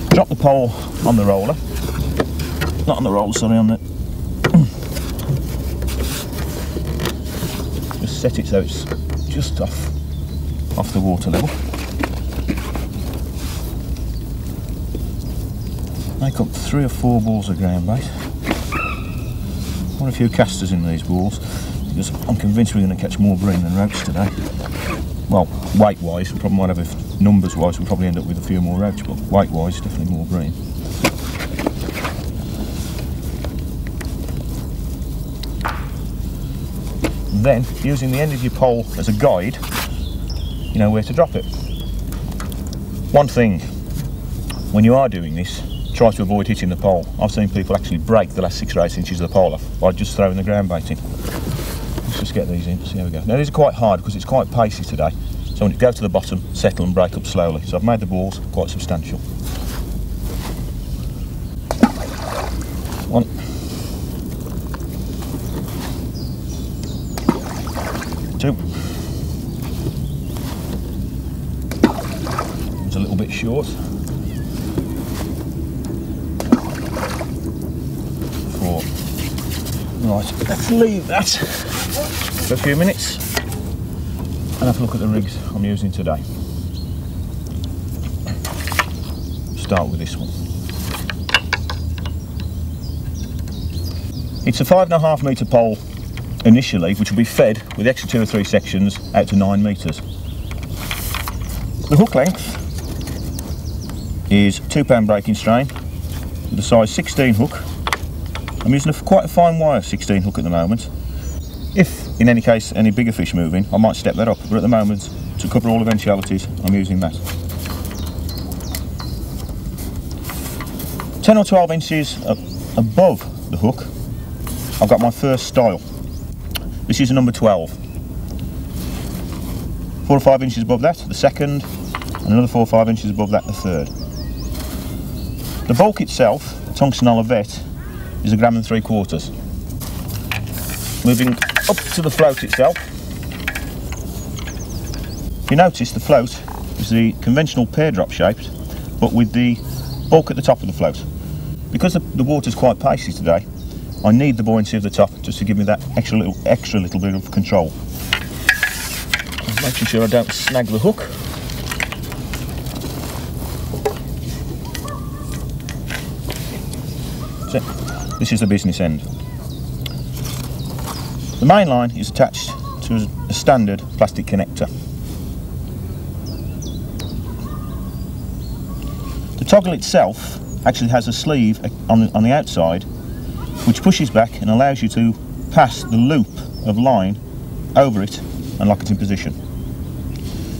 Drop the pole on the roller. Not on the roller, sorry, on the... Just set it so it's just off the water level. Make up 3 or 4 balls of ground bait. Quite a few casters in these balls, because I'm convinced we're going to catch more bream than roach today. Well, weight-wise, we probably might have, if numbers-wise, we'll probably end up with a few more roach, but weight-wise, definitely more bream. Then, using the end of your pole as a guide, you know where to drop it. One thing, when you are doing this, try to avoid hitting the pole. I've seen people actually break the last 6 or 8 inches of the pole off by just throwing the ground bait in. Let's just get these in, see how we go. Now these are quite hard because it's quite pacey today. So when you go to the bottom, settle and break up slowly. So I've made the balls quite substantial. 1. Two. It's a little bit short. 4. Right, let's leave that for a few minutes and have a look at the rigs I'm using today. Start with this one. It's a 5.5 metre pole initially, which will be fed with extra 2 or 3 sections out to 9 metres. The hook length is 2 pound breaking strain with a size 16 hook. I'm using quite a fine wire 16 hook at the moment. If, in any case, any bigger fish move in, I might step that up, but at the moment, to cover all eventualities, I'm using that. 10 or 12 inches above the hook, I've got my first style. This is a number 12. 4 or 5 inches above that, the second, and another 4 or 5 inches above that, the third. The bulk itself, the tungsten olivette, is 1.75 grams. Moving up to the float itself, you notice the float is the conventional pear drop shaped, but with the bulk at the top of the float. Because the water's quite pacey today, I need the buoyancy of the top just to give me that extra little bit of control. I'm making sure I don't snag the hook. That's it. This is the business end. The main line is attached to a standard plastic connector. The toggle itself actually has a sleeve on the outside which pushes back and allows you to pass the loop of line over it and lock it in position.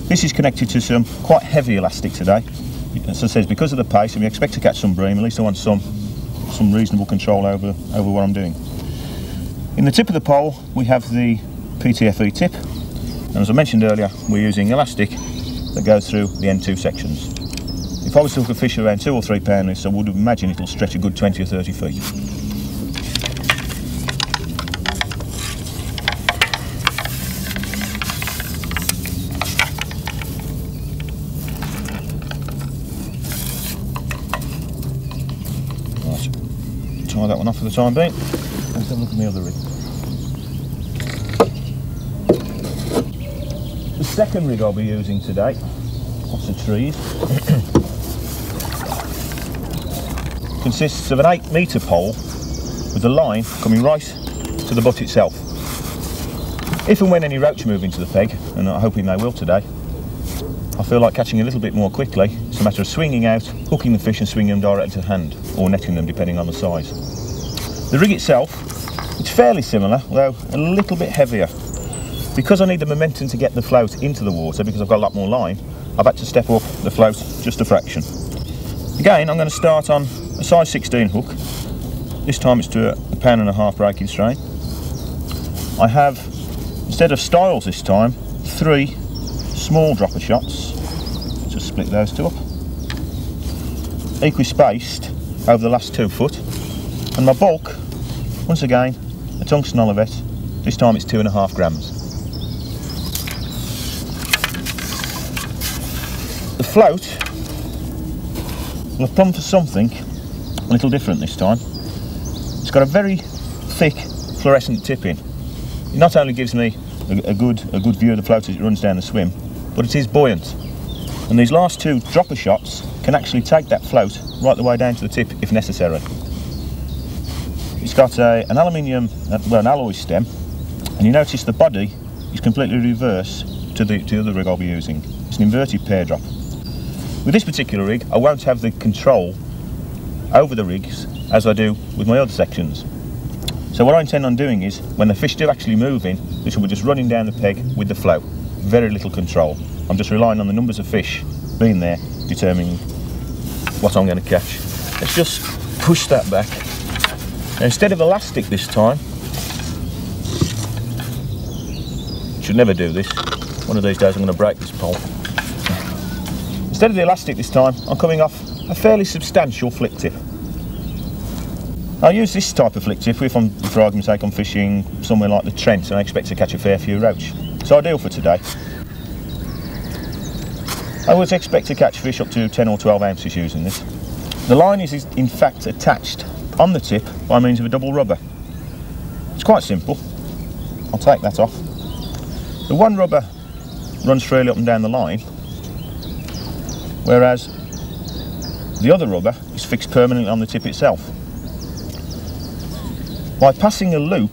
This is connected to some quite heavy elastic today. As I said, because of the pace, and we expect to catch some bream, at least I want some reasonable control over what I'm doing. In the tip of the pole, we have the PTFE tip, and as I mentioned earlier, we're using elastic that goes through the end two sections. If I was to hook a fish around 2 or 3 pounders, I would imagine it'll stretch a good 20 or 30 feet. Right, try that one off for the time being. Let's have a look at the other rig. The second rig I'll be using today, lots of trees. Consists of an 8-metre pole with the line coming right to the butt itself. If and when any roach move into the peg, and I'm hoping they will today, I feel like catching a little bit more quickly. It's a matter of swinging out, hooking the fish and swinging them directly to the hand, or netting them depending on the size. The rig itself, it's fairly similar, although a little bit heavier. Because I need the momentum to get the float into the water, because I've got a lot more line, I've had to step up the float just a fraction. Again, I'm going to start on a size 16 hook. This time it's to a 1.5 pound breaking strain. I have, instead of styles this time, 3 small dropper shots. Just split those two up. Equally spaced over the last 2 foot. And my bulk, once again, a tungsten olivet. This time it's 2.5 grams. The float will have plumb for something a little different this time. It's got a very thick fluorescent tip in. It not only gives me a good view of the float as it runs down the swim, but it is buoyant. And these last 2 dropper shots can actually take that float right the way down to the tip if necessary. It's got an aluminium, well, an alloy stem, and you notice the body is completely reverse to the rig I'll be using. It's an inverted pear drop. With this particular rig, I won't have the control over the rigs as I do with my other sections. So what I intend on doing is, when the fish do actually move in, this will be just running down the peg with the flow. Very little control. I'm just relying on the numbers of fish being there, determining what I'm going to catch. Let's just push that back. Now, instead of elastic this time, should never do this. One of these days I'm going to break this pole. Instead of the elastic this time, I'm coming off a fairly substantial flick tip. I'll use this type of flick tip if I'm, for argument's sake, I'm fishing somewhere like the Trent and I expect to catch a fair few roach. It's ideal for today. I would expect to catch fish up to 10 or 12 ounces using this. The line is in fact attached on the tip by means of a double rubber. It's quite simple. I'll take that off. The one rubber runs freely up and down the line, whereas the other rubber is fixed permanently on the tip itself. By passing a loop,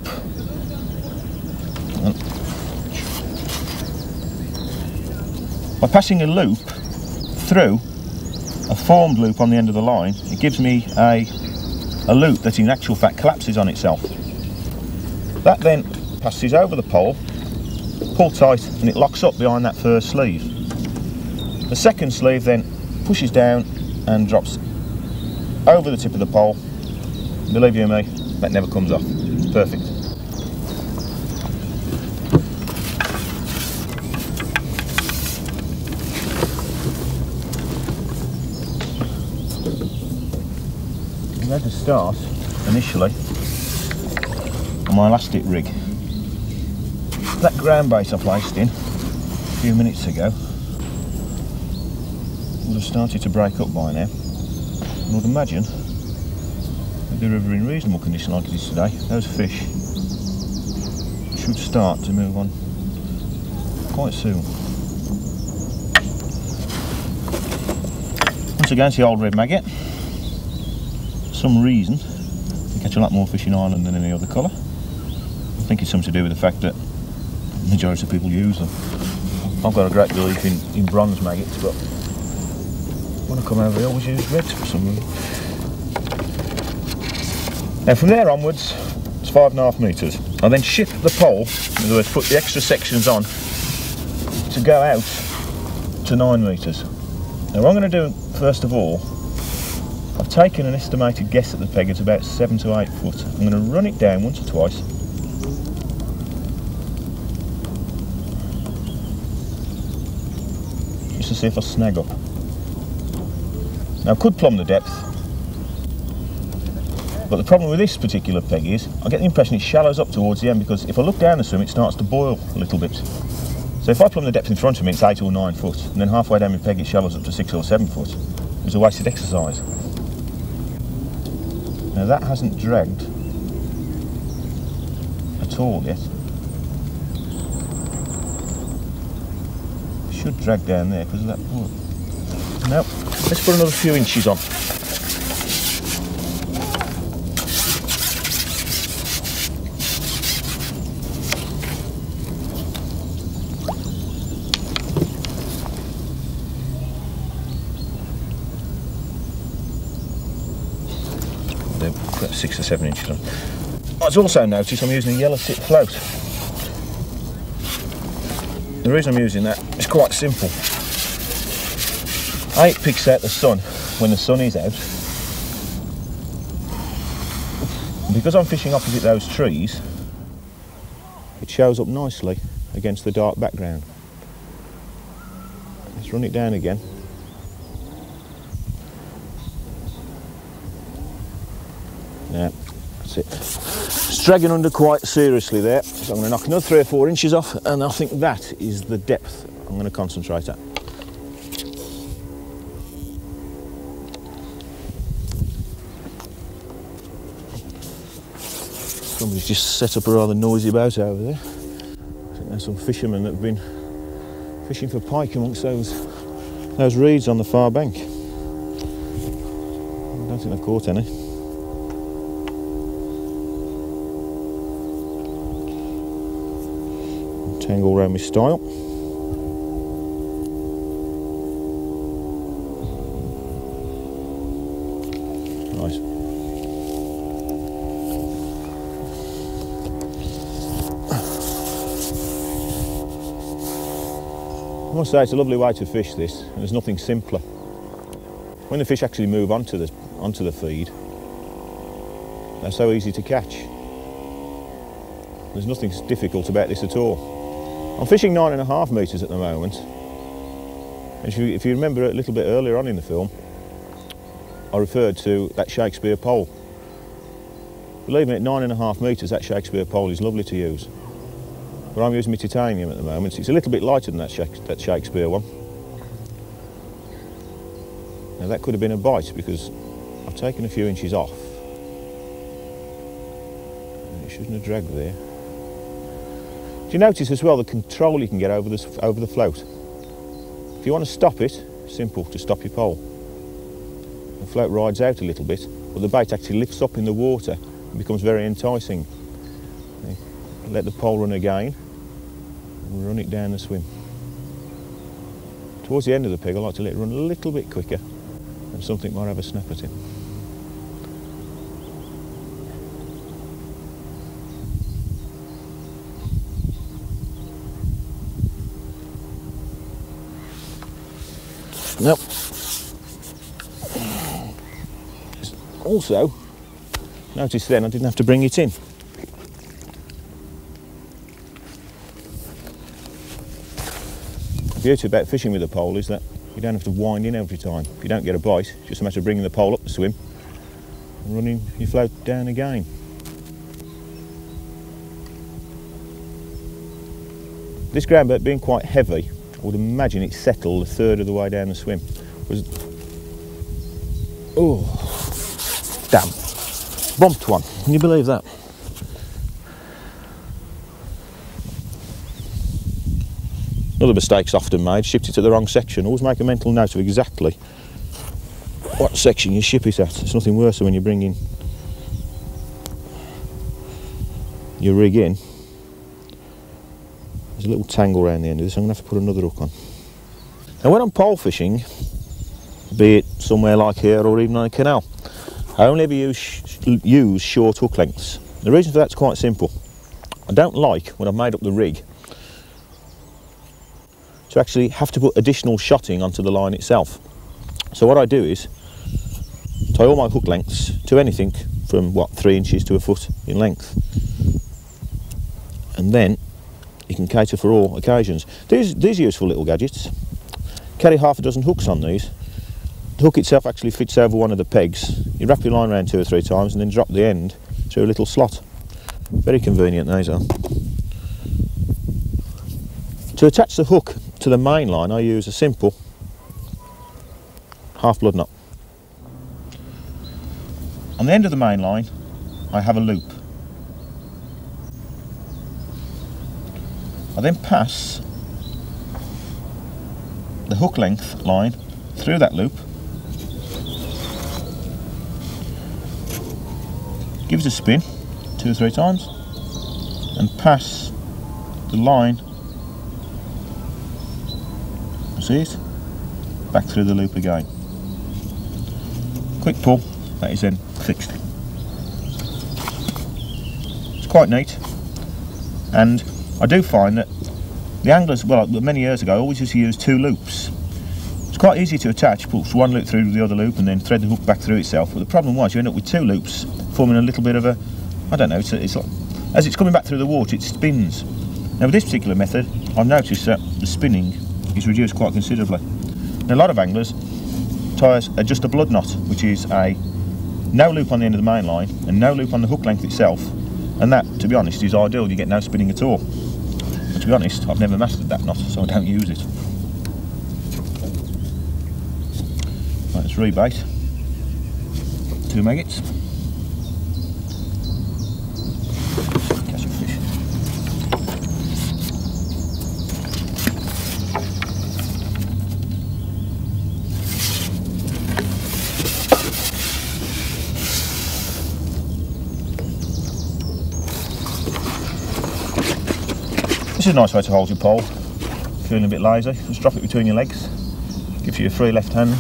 through a formed loop on the end of the line, it gives me a loop that in actual fact collapses on itself. That then passes over the pole, pull tight, and it locks up behind that first sleeve. The second sleeve then pushes down and drops over the tip of the pole. Believe you me, that never comes off. It's perfect. I'm going to start initially on my elastic rig. That ground base I placed in a few minutes ago would have started to break up by now. And I would imagine if the river in reasonable condition like it is today, those fish should start to move on quite soon. Once again, it's the old red maggot. For some reason, they catch a lot more fish in Ireland than any other colour. I think it's something to do with the fact that the majority of people use them. I've got a great belief in bronze maggots, but when I come over, I always use reds for some reason. Now from there onwards, it's 5.5 meters. I then shift the pole, in other words put the extra sections on, to go out to 9 meters. Now what I'm going to do first of all, I've taken an estimated guess at the peg, it's about 7 to 8 foot. I'm going to run it down once or twice. Just to see if I snag up. Now I could plumb the depth, but the problem with this particular peg is, I get the impression it shallows up towards the end, because if I look down the swim it starts to boil a little bit. So if I plumb the depth in front of me it's 8 or 9 foot, and then halfway down my peg it shallows up to 6 or 7 foot. It was a wasted exercise. Now that hasn't dragged at all yet. It should drag down there because of that board. Now, let's put another few inches on. About 6 or 7 inches on. I've also noticed I'm using a yellow tip float. The reason I'm using that is quite simple. A, it picks out the sun when the sun is out. And because I'm fishing opposite those trees, it shows up nicely against the dark background. Let's run it down again. Yeah, that's it. It's dragging under quite seriously there, so I'm going to knock another 3 or 4 inches off, and I think that is the depth I'm going to concentrate at. Somebody's just set up a rather noisy boat over there. I think there's some fishermen that have been fishing for pike amongst those reeds on the far bank. I don't think they've caught any. Tangle around my style. Nice. I must say it's a lovely way to fish this, and there's nothing simpler. When the fish actually move onto the feed, they're so easy to catch. There's nothing difficult about this at all. I'm fishing 9.5 meters at the moment. If you remember a little bit earlier on in the film, I referred to that Shakespeare pole. Believe me, at 9.5 meters, that Shakespeare pole is lovely to use. But I'm using my titanium at the moment. It's a little bit lighter than that Shakespeare one. Now that could have been a bite because I've taken a few inches off. It shouldn't have dragged there. You notice as well the control you can get over the float. If you want to stop it, simple, to stop your pole. The float rides out a little bit, but the bait actually lifts up in the water and becomes very enticing. Let the pole run again and run it down the swim. Towards the end of the peg I like to let it run a little bit quicker and something might have a snap at it. Nope. Also, notice then I didn't have to bring it in. The beauty about fishing with a pole is that you don't have to wind in every time. If you don't get a bite, it's just a matter of bringing the pole up the swim and running your float down again. This ground bait being quite heavy, I would imagine it settled a third of the way down the swim. Oh, damn. Bumped one. Can you believe that? Another mistake's often made, shipped it to the wrong section. Always make a mental note of exactly what section you ship it at. It's nothing worse than when you're bringing your rig in. There's a little tangle around the end of this, I'm going to have to put another hook on. Now when I'm pole fishing, be it somewhere like here or even on a canal, I only ever use short hook lengths. The reason for that's quite simple. I don't like, when I've made up the rig, to actually have to put additional shotting onto the line itself. So what I do is tie all my hook lengths to anything from, what, 3 inches to a foot in length. And then you can cater for all occasions. These are useful little gadgets. Carry half a dozen hooks on these. The hook itself actually fits over one of the pegs. You wrap your line around 2 or 3 times and then drop the end through a little slot. Very convenient, these are. To attach the hook to the main line, I use a simple half blood knot. On the end of the main line, I have a loop. I then pass the hook length line through that loop. Give it a spin 2 or 3 times and pass the line, see it, back through the loop again. Quick pull, that is then fixed. It's quite neat, and I do find that the anglers, well, many years ago, always used to use 2 loops. It's quite easy to attach, push one loop through the other loop and then thread the hook back through itself, but the problem was you end up with 2 loops forming a little bit of a, I don't know, it's like, as it's coming back through the water it spins. Now with this particular method I've noticed that the spinning is reduced quite considerably. Now, a lot of anglers tie just a blood knot, which is a no loop on the end of the main line and no loop on the hook length itself, and that, to be honest, is ideal. You get no spinning at all. But to be honest, I've never mastered that knot, so I don't use it. Right, let's rebait 2 maggots. This is a nice way to hold your pole. Feeling a bit lazy, just drop it between your legs. Gives you a free left hand.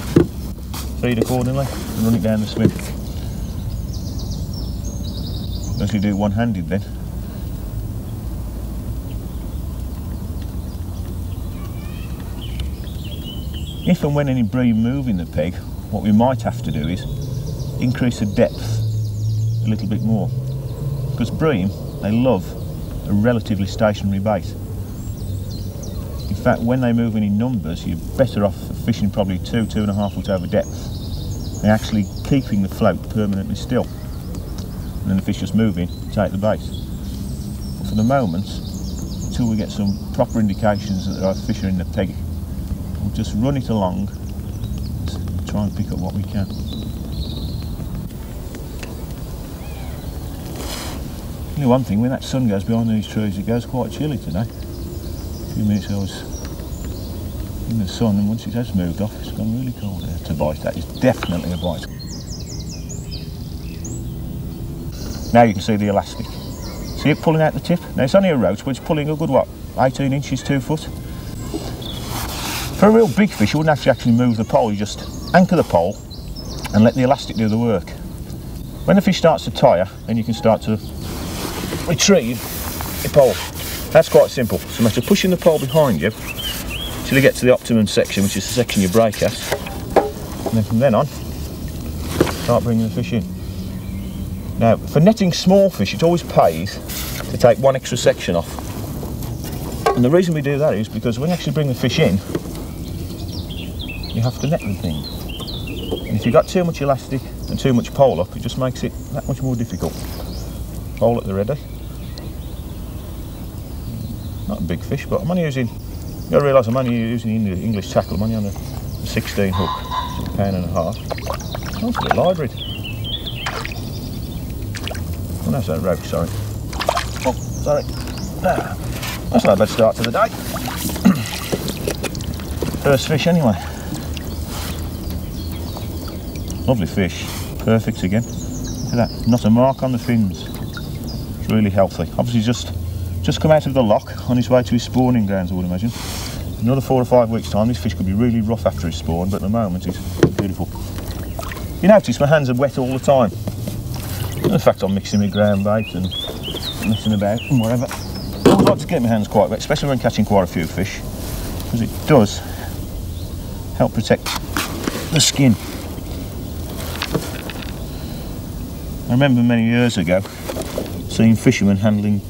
Feed accordingly and run it down the swim. Mostly do one-handed then. If and when any bream move in the peg, what we might have to do is increase the depth a little bit more. Because bream, they love a relatively stationary bait. In fact, when they move in numbers, you're better off fishing probably 2–2.5 foot over depth and actually keeping the float permanently still. And then the fish just moving, take the bait. But for the moment, until we get some proper indications that there are fish in the peg, we'll just run it along, try and pick up what we can. You know one thing, when that sun goes behind these trees, it goes quite chilly today. A few minutes I was in the sun, and once it has moved off, it's gone really cold there. It's a bite, that is definitely a bite. Now you can see the elastic. See it pulling out the tip? Now it's only a roach, but it's pulling a good, what, 18 inches, 2 foot. For a real big fish, you wouldn't have to actually move the pole, you just anchor the pole and let the elastic do the work. When the fish starts to tire, then you can start to retrieve your pole. That's quite simple. So matter of pushing the pole behind you till you get to the optimum section, which is the section you break at, and then from then on start bringing the fish in. Now for netting small fish, it always pays to take one extra section off, and the reason we do that is because when you actually bring the fish in, you have to net the thing, and if you've got too much elastic and too much pole up, it just makes it that much more difficult. Pole at the ready. Not a big fish, but I'm only using, you've got to realise I'm only using English tackle. I'm only on a 16 hook, £1.5. Oh, it's a bit library. Oh, that's that rope, sorry. Oh, sorry. Ah, that's not a bad start to the day. First fish anyway. Lovely fish, perfect again. Look at that, not a mark on the fins. It's really healthy. Obviously just come out of the lock on his way to his spawning grounds, I would imagine. In another 4 or 5 weeks' time, this fish could be really rough after his spawn, but at the moment it's beautiful. You notice my hands are wet all the time. the fact I'm mixing with groundbait and messing about and whatever, I always like to get my hands quite wet, especially when catching quite a few fish, because it does help protect the skin. I remember many years ago seeing fishermen handling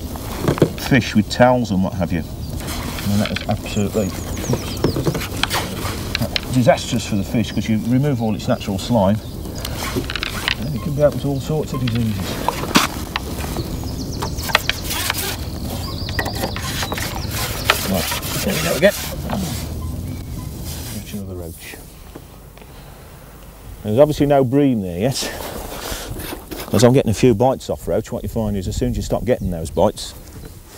fish with towels and what have you, and that is absolutely disastrous for the fish, because you remove all its natural slime and it can be open to all sorts of diseases. Right, there we go again. Catch another roach. There's obviously no bream there yet, as I'm getting a few bites off roach. What you find is as soon as you stop getting those bites,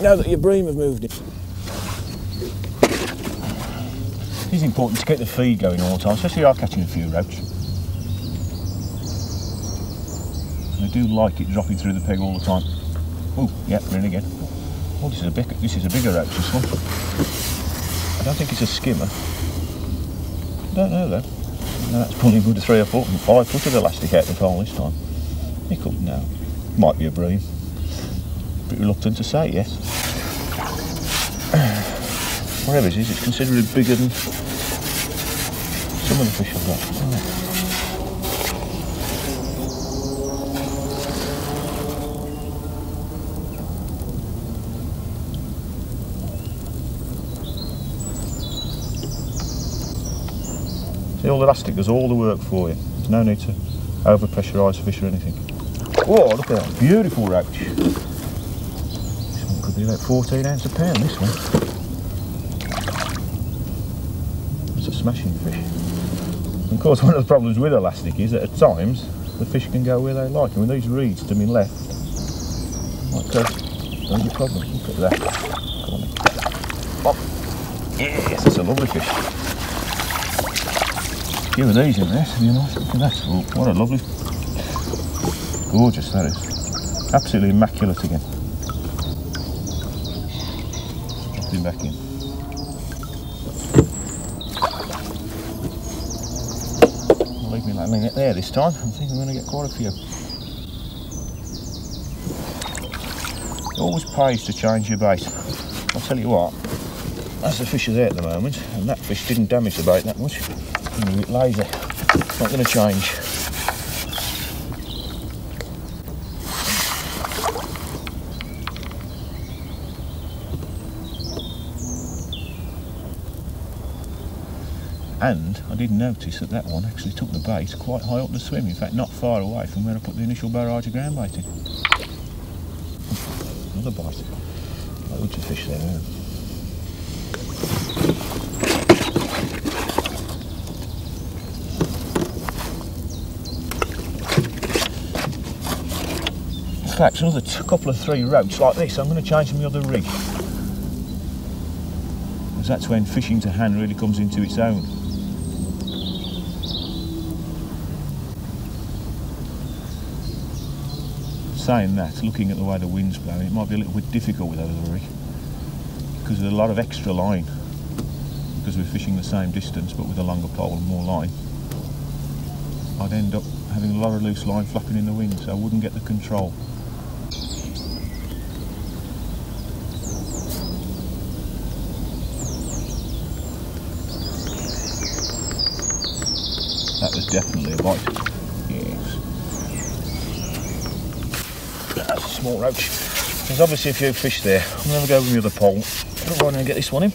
now that your bream have moved in. It is important to keep the feed going all the time, especially if you are catching a few roach. I do like it dropping through the peg all the time. Oh, yeah, we're in again. Oh, this is a bigger roach, this one. I don't think it's a skimmer. I don't know though. No, that's probably good, 3 or 4 and 5 foot of elastic out the pole this time. Hiccup now. Might be a bream. A bit reluctant to say, yes. Whatever it is, it's considerably bigger than some of the fish I've got. Oh. See, all the elastic does all the work for you. There's no need to over-pressurise fish or anything. Oh, look at that beautiful roach. This one could be about 14 ounce a pound, this one. Smashing fish. Of course, one of the problems with elastic is that at times the fish can go where they like. I mean, these reeds to my left, like so, there's a problem. Look at that. Come on. Oh, yes, that's a lovely fish. A few of these in there, to be honest. Look at that. Oh, what a lovely. Gorgeous, that is. Absolutely immaculate again. Put him back in. I'm going to get there this time. I think I'm going to get quite a few. It always pays to change your bait. I'll tell you what, as the fish are there at the moment, and that fish didn't damage the bait that much, I'm going to be a bit lazy. It's not going to change. And I did notice that that one actually took the bait quite high up the swim, in fact not far away from where I put the initial barrage of groundbait in. Another bite. Loads of fish there. In fact, another couple of 3 roach like this, I'm going to change to my other rig. Because that's when fishing to hand really comes into its own. Saying that, looking at the way the wind's blowing, it might be a little bit difficult with over the rig because there's a lot of extra line, because we're fishing the same distance but with a longer pole and more line. I'd end up having a lot of loose line flapping in the wind, so I wouldn't get the control. That was definitely a bite. Small roach. There's obviously a few fish there. I'm going to go with my other pole. I'm going to get this one in.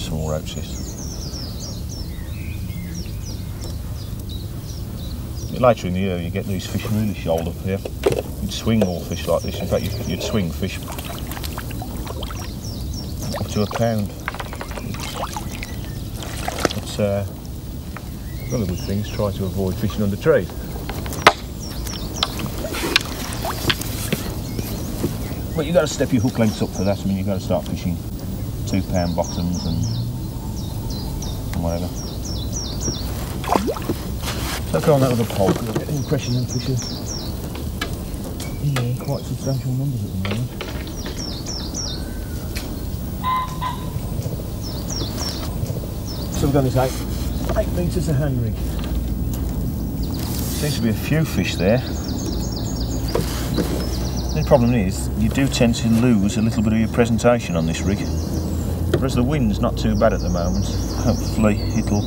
Small roach this. Later in the year you get these fish really shoaled up here. You'd swing all fish like this. In fact you'd swing fish up to a pound. But one of the good things, try to avoid fishing under trees. But you've got to step your hook lengths up for that. I mean, you've got to start fishing 2 pound bottoms and whatever. So go on that other pole, because I get the impression them fish are in there in quite substantial numbers at the moment. So we're going to take 8 metres a hand rig. Seems to be a few fish there. The problem is, you do tend to lose a little bit of your presentation on this rig. Whereas the wind's not too bad at the moment. Hopefully it'll...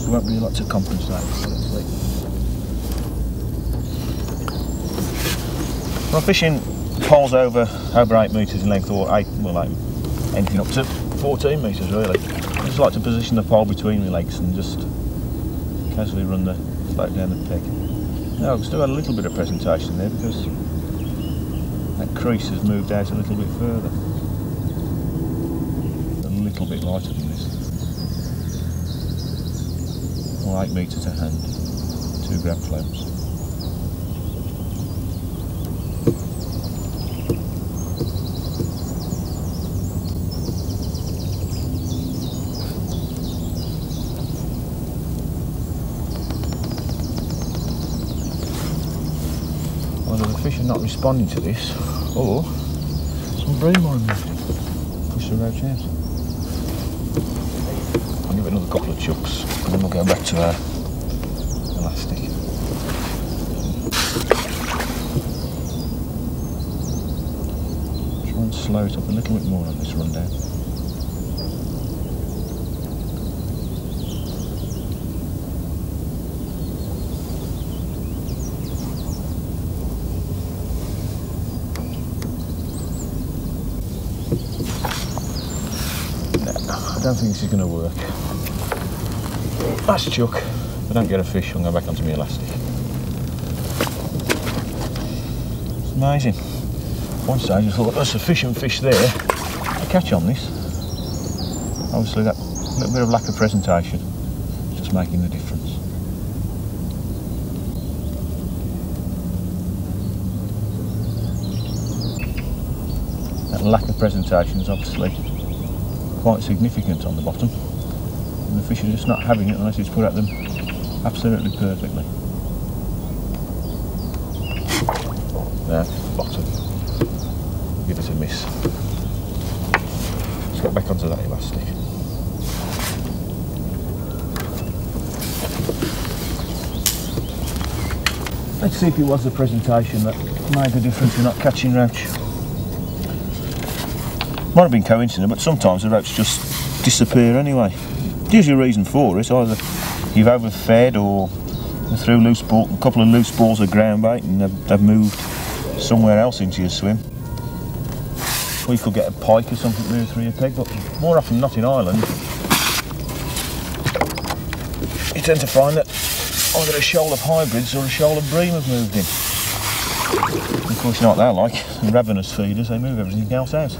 There won't be a lot to compensate for, hopefully. Well, fishing poles over 8 metres in length, or anything up to 14 metres really. I just like to position the pole between my legs and just casually run the float down the peg. Now I've still had a little bit of presentation there because that crease has moved out a little bit further. A little bit lighter than this. Or 8 metres to hand, 2 grab floats. Not responding to this, or some bream worm push the roach out. I'll give it another couple of chucks and then we'll go back to our elastic. Try and slow it up a little bit more on this rundown. I don't think this is going to work. Last chuck. If I don't get a fish, I'll go back onto my elastic. It's amazing. One stage I thought, that's a sufficient fish there to catch on this. Obviously that little bit of lack of presentation is just making the difference. That lack of presentation is obviously quite significant on the bottom, and the fish are just not having it unless it's put at them absolutely perfectly. There, bottom. Give it a miss. Let's get back onto that elastic. Let's see if it was the presentation that made the difference in not catching roach. Might have been coincident, but sometimes the roach just disappear anyway. There's a reason for it, either you've overfed or you threw a couple of loose balls of ground bait and they've moved somewhere else into your swim. Or you could get a pike or something moving through your peg, but more often not in Ireland. You tend to find that either a shoal of hybrids or a shoal of bream have moved in. Of course you know what they're like, ravenous feeders, they move everything else out.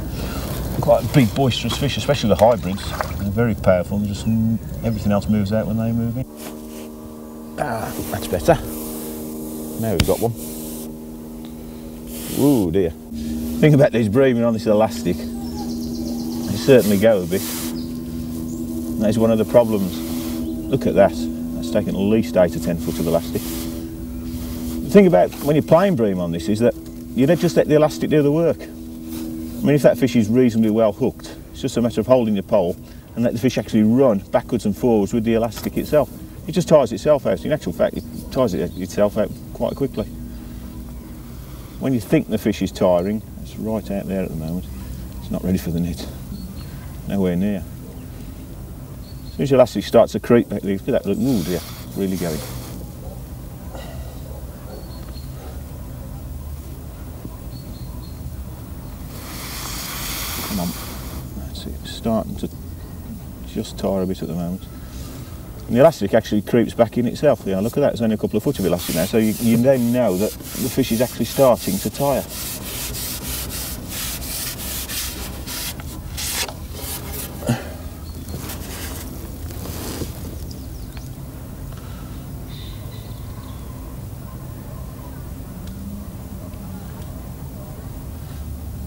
Quite a big, boisterous fish, especially the hybrids. They're very powerful, and just everything else moves out when they move in. Ah, that's better. Now we've got one. Ooh dear. Think about these breathing on this elastic. They certainly go a bit. And that is one of the problems. Look at that. That's taken at least 8 to 10 foot of elastic. The thing about when you're playing bream on this is that you don't just let the elastic do the work. I mean, if that fish is reasonably well hooked, it's just a matter of holding the pole and let the fish actually run backwards and forwards with the elastic itself. It just tires itself out. In actual fact, it tires itself out quite quickly. When you think the fish is tiring, it's right out there at the moment. It's not ready for the net. Nowhere near. As soon as the elastic starts to creep back, look at that, look, ooh dear, really going. Starting to just tire a bit at the moment. And the elastic actually creeps back in itself. You know, look at that, there's only a couple of foot of elastic now, so you then know that the fish is actually starting to tire.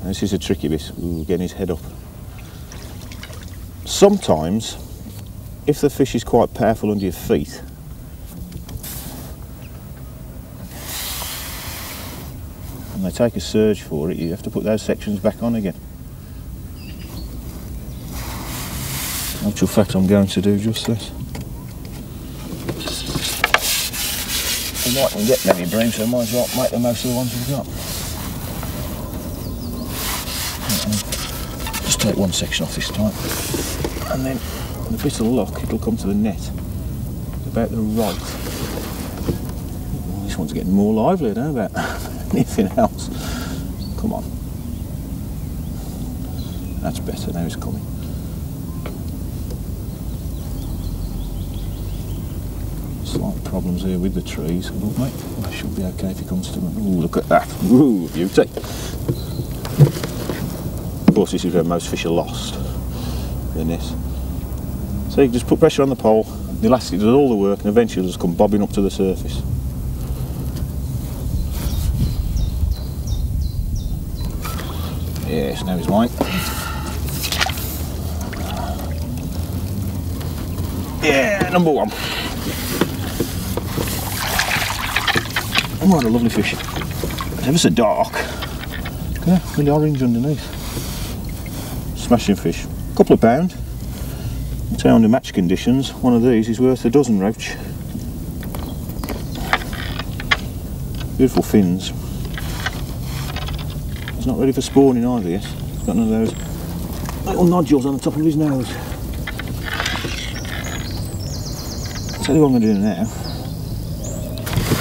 And this is a tricky bit, ooh, getting his head up. Sometimes, if the fish is quite powerful under your feet, and they take a surge for it, you have to put those sections back on again. In actual fact, I'm going to do just this. because I can get many brooms, so I might as well make the most of the ones we've got. Just take one section off this time, and then if it's a lock, it'll come to the net about the right. This one's getting more lively now about anything else. Come on. That's better, now it's coming. Slight problems here with the trees, but mate, that should be okay if it comes to them. Ooh, look at that. Ooh, beauty. Of course, this is where most fish are lost in this. So you can just put pressure on the pole, the elastic does all the work, and eventually it'll just come bobbing up to the surface. Yes, now he's mine. Yeah, number one. Oh, what a lovely fish. It's ever so dark. Yeah, really orange underneath. Smashing fish. Couple of pound. I'd say under match conditions, one of these is worth a dozen roach. Beautiful fins. He's not ready for spawning either yet. He's got none of those little nodules on the top of his nose. I'll tell you what I'm going to do now.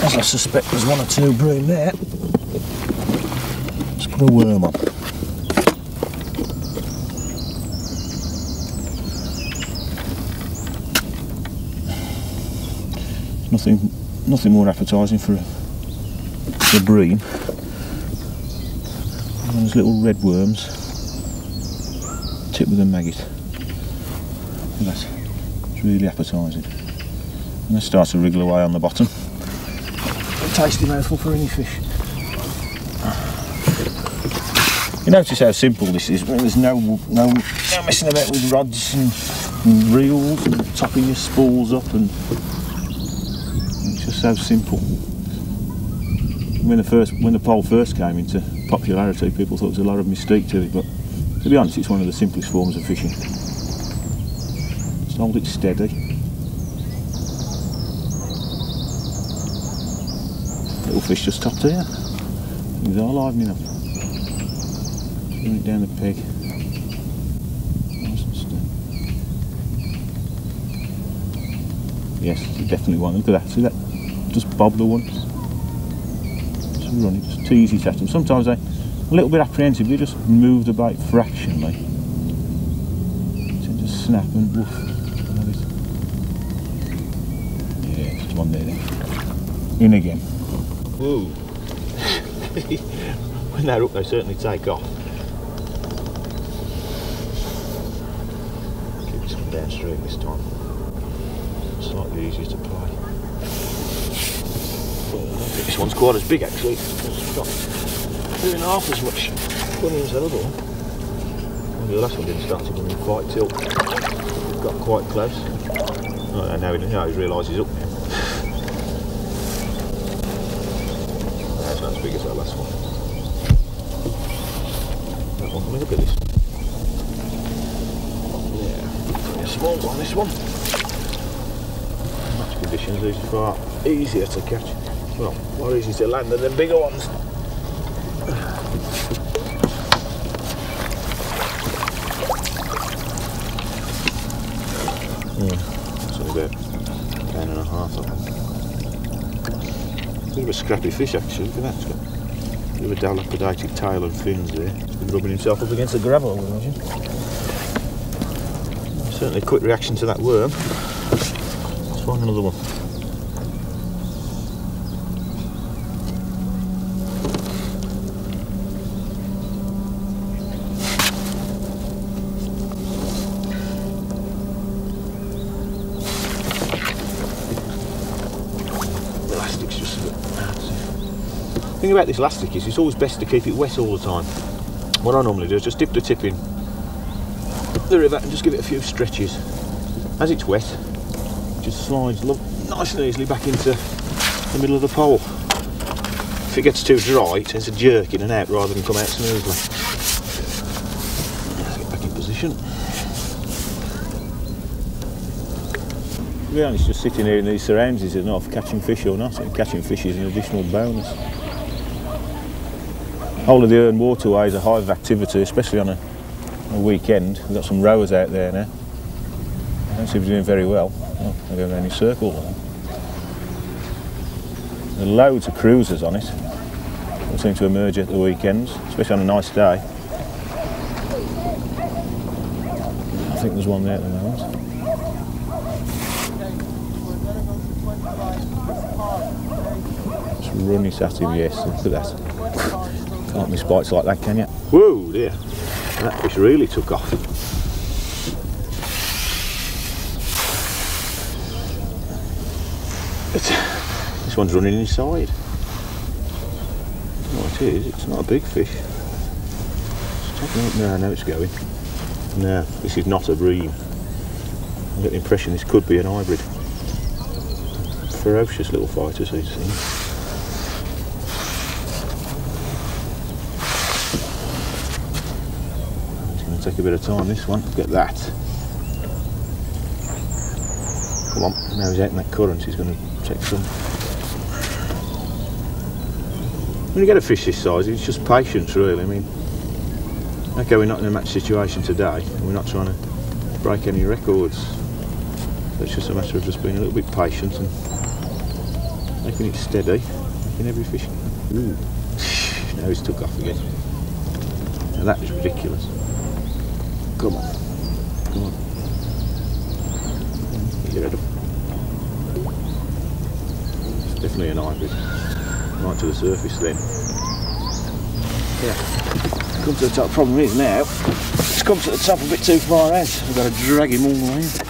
As I suspect there's one or two bream there, let's put a worm on. Nothing more appetising for a bream than those little red worms tipped with a maggot. Look at that, it's really appetising. And they start to wriggle away on the bottom. Tasty mouthful for any fish. You notice how simple this is. There's no messing about with rods and reels and topping your spools up, and it's just so simple. When the pole first came into popularity, people thought there was a lot of mystique to it, but to be honest, it's one of the simplest forms of fishing. Just hold it steady. Little fish just stopped here. They're livening up. Bring it down the peg. Nice and still. Yes, definitely one. Look at that. See that? Just bob the one. Just run it. Just tease it at them. Sometimes they're a little bit apprehensive. They just move the bait fractionally. So just snap and woof. Yeah, there's one there then. In again. Whoa. When they're up, they certainly take off. Keep this one downstream this time. Slightly easier to play. This one's quite as big actually. It's got 2.5 as much funny as the other one. Well, the last one didn't start to give me quite tilt. It got quite close. And now he's realised he's up now. As big as that last one. That one, I mean, look at this. Yeah, pretty small one, this one. Match conditions, these are far easier to catch. Well, more easy to land than the bigger ones. That's only about 10.5 of them. It's a bit of a scrappy fish actually, look at that, it's got a bit of a dilapidated tail and fins there. He's been rubbing himself up against the gravel, I would imagine. Certainly a quick reaction to that worm. Let's find another one. The elastic's just a bit. The thing about this elastic is it's always best to keep it wet all the time. What I normally do is just dip the tip in the river and just give it a few stretches. As it's wet, it just slides nice and easily back into the middle of the pole. If it gets too dry, it tends to jerk in and out rather than come out smoothly. Let's get back in position. be honest, just sitting here in these surroundings and not catching fish or not. And catching fish is an additional bonus. Whole of the Erne waterways are high of activity, especially on a weekend. We've got some rowers out there now. They don't seem to be doing very well. Oh, they're going around in circles. There are loads of cruisers on it. They seem to emerge at the weekends, especially on a nice day. I think there's one there at the moment. Runny sativ, yes, look at that. Can't miss bites like that, can you? Whoa, dear. That fish really took off. But this one's running inside. Well, it is, it's not a big fish. No, no, it's going. No, this is not a bream. I get the impression this could be an hybrid. Ferocious little fighters, these things. Take a bit of time, this one. Look at that. Come on, now he's out in that current, he's going to take some. When you get a fish this size, it's just patience, really. I mean, okay, we're not in a match situation today, and we're not trying to break any records. So it's just a matter of just being a little bit patient and making it steady, making every fish. Ooh, now he's took off again. Now that is ridiculous. Come on, come on. Get rid of it. It's definitely an hybrid. Right to the surface then. Yeah, come to the top. Problem is now, it's come to the top a bit too far out. I've got to drag him all the way .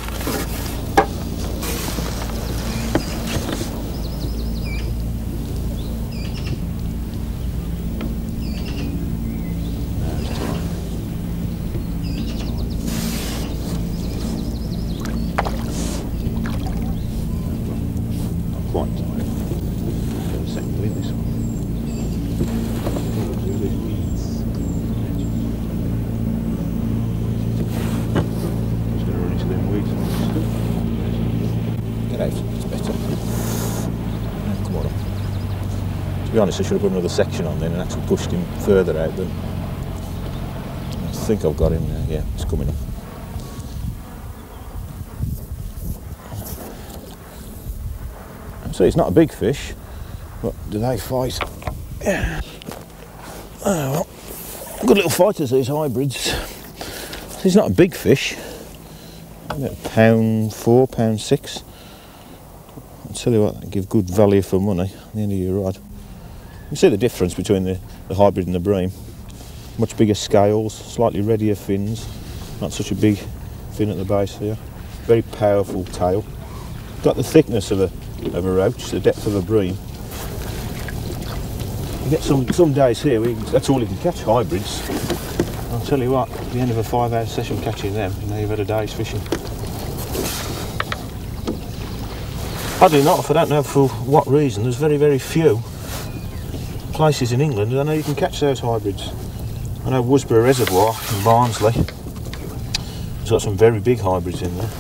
To be honest, I should have put another section on then and actually pushed him further out then. I think I've got him now, yeah, it's coming up. So it's not a big fish, but do they fight? Yeah. Oh, well, good little fighters, these hybrids. It's not a big fish. About £4, £6. I'll tell you what, they give good value for money at the end of your rod. You can see the difference between the hybrid and the bream. Much bigger scales, slightly readier fins. Not such a big fin at the base here. Very powerful tail. Got the thickness of a roach, the depth of a bream. You get some days here, that's all you can catch, hybrids. I'll tell you what, at the end of a 5-hour session catching them, you know you've had a day's fishing. Oddly enough, I don't know for what reason, there's very, very few places in England, and I know you can catch those hybrids. I know Woodsboro Reservoir in Barnsley has got some very big hybrids in there,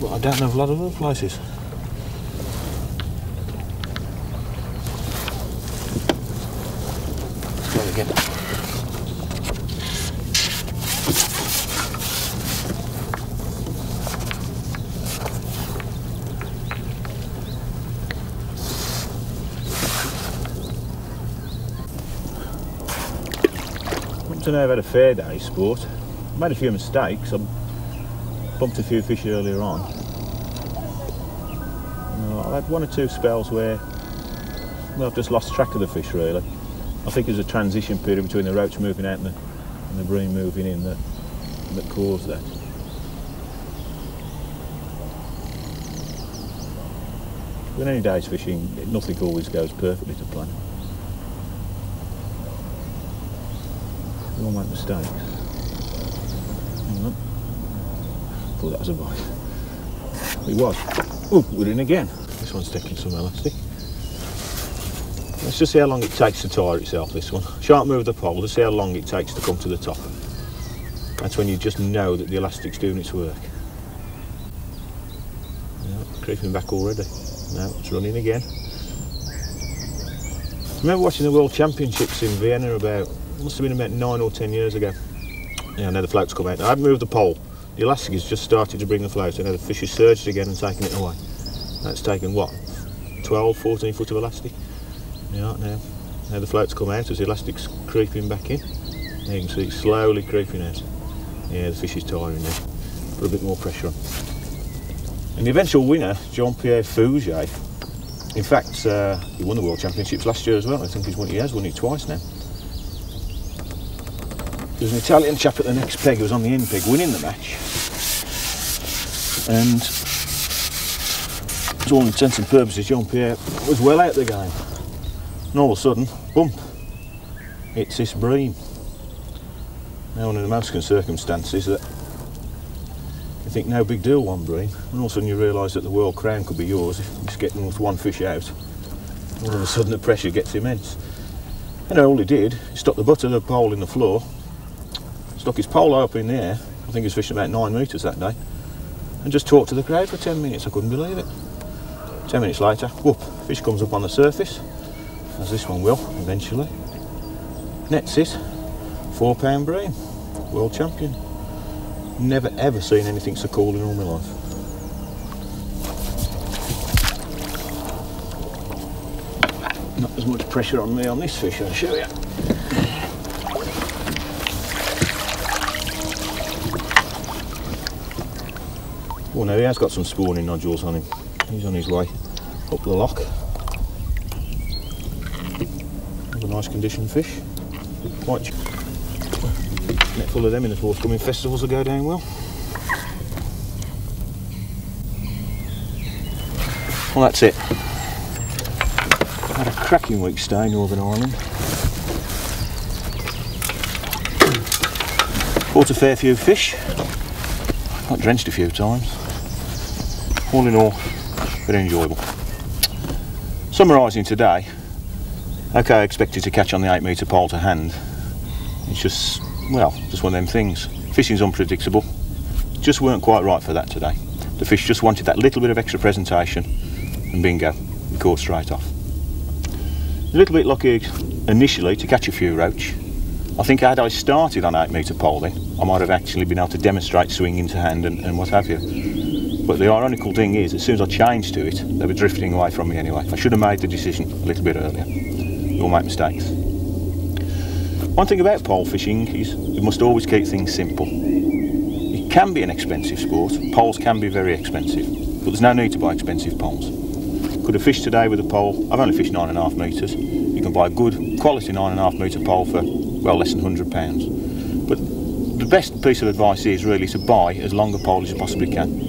but I don't know of a lot of other places. Let's go again. I know I've had a fair day sport. I made a few mistakes. I bumped a few fish earlier on. I've had one or two spells where I've just lost track of the fish really. I think it was a transition period between the roach moving out and the bream moving in that caused that. When any day's fishing, nothing always goes perfectly to plan. All make mistakes. Hang on. Thought that was a bite. It was. Oh, we're in again. This one's taking some elastic. Let's just see how long it takes to tire itself, this one. Sharp move of the pole, let's see how long it takes to come to the top. That's when you just know that the elastic's doing its work. creeping back already. Now it's running again. I remember watching the World Championships in Vienna about, must have been about 9 or 10 years ago. Yeah, now the float's come out. I haven't moved the pole. The elastic has just started to bring the float, and now the fish has surged again and taken it away. That's taken, what, 12, 14 foot of elastic? Yeah, now the float's come out as the elastic's creeping back in. You can see it slowly creeping out. Yeah, the fish is tiring now. Put a bit more pressure on. And the eventual winner, Jean-Pierre Fougère, in fact, he won the World Championships last year as well. I think he has won it twice now. There was an Italian chap at the next peg who was on the in peg winning the match. And to all intents and purposes, Jean-Pierre was well out of the game. And all of a sudden, boom, it's this bream. Now, under the most circumstances, that you think no big deal, one bream, and all of a sudden you realise that the world crown could be yours if you just get one fish out. All of a sudden the pressure gets immense. And all he did, he stuck the butt of the pole in the floor, stuck his pole up in the air. I think he was fishing about 9 metres that day, and just talked to the crowd for 10 minutes. I couldn't believe it. 10 minutes later, whoop, fish comes up on the surface, as this one will eventually. Nets it. £4 bream, world champion. Never ever seen anything so cool in all my life. Not as much pressure on me on this fish, I'll show you. Well, now he has got some spawning nodules on him. He's on his way up the loch. Another nice conditioned fish. Quite net full of them in the forthcoming festivals will go down well. Well, that's it. Had a cracking week's stay in Northern Ireland. Caught a fair few fish. Got drenched a few times. All in all, very enjoyable. Summarising today, okay, I expected to catch on the 8 metre pole to hand. It's just, well, just one of them things. Fishing's unpredictable. Just weren't quite right for that today. The fish just wanted that little bit of extra presentation, and bingo, we caught straight off. A little bit lucky initially to catch a few roach. I think had I started on 8 metre pole then, I might have actually been able to demonstrate swing into hand and what have you. But the ironical thing is, as soon as I changed to it, they were drifting away from me anyway. I should have made the decision a little bit earlier. You all make mistakes. One thing about pole fishing is you must always keep things simple. It can be an expensive sport, poles can be very expensive, but there's no need to buy expensive poles. Could have fished today with a pole, I've only fished 9.5 metres, you can buy a good quality 9.5 metre pole for, well, less than £100. But the best piece of advice is really to buy as long a pole as you possibly can.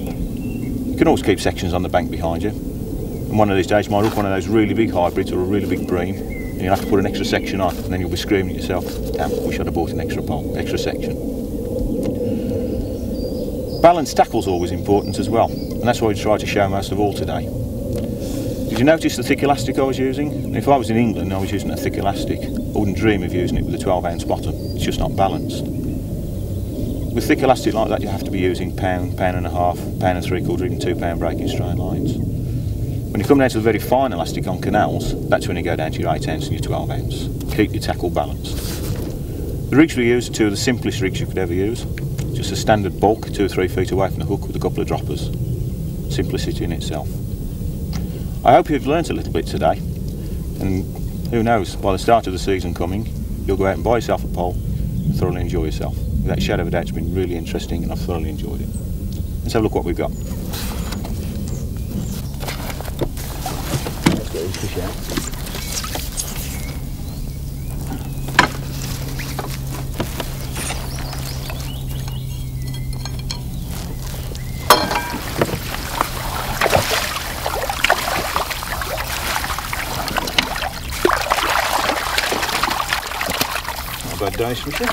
You can always keep sections on the bank behind you, and one of these days you might hook one of those really big hybrids or a really big bream. And you'll have to put an extra section on, and then you'll be screaming at yourself, damn, wish I'd have bought an extra pole, extra section. Balanced tackle's always important as well, and that's what we tried to show most of all today. Did you notice the thick elastic I was using? If I was in England and I was using a thick elastic, I wouldn't dream of using it with a 12-ounce bottom. It's just not balanced. With thick elastic like that, you have to be using pound, pound and a half, pound and three-quarter, even 2 pound breaking straight lines. When you come down to the very fine elastic on canals, that's when you go down to your 8 ounce and your 12 ounce. Keep your tackle balanced. The rigs we use are two of the simplest rigs you could ever use. Just a standard bulk, 2 or 3 feet away from the hook with a couple of droppers. Simplicity in itself. I hope you've learnt a little bit today, and who knows, by the start of the season coming, you'll go out and buy yourself a pole and thoroughly enjoy yourself. Without a shadow of a doubt, it's been really interesting and I've thoroughly enjoyed it. Let's have a look what we've got. Fish out. Not a bad day, Fisher.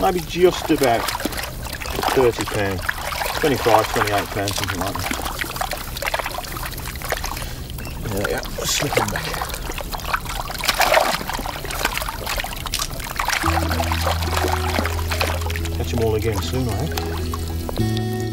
Maybe just about 30 pound, 25, 28 pound, something like that. There we go, slipping back. them all again soon, I hope.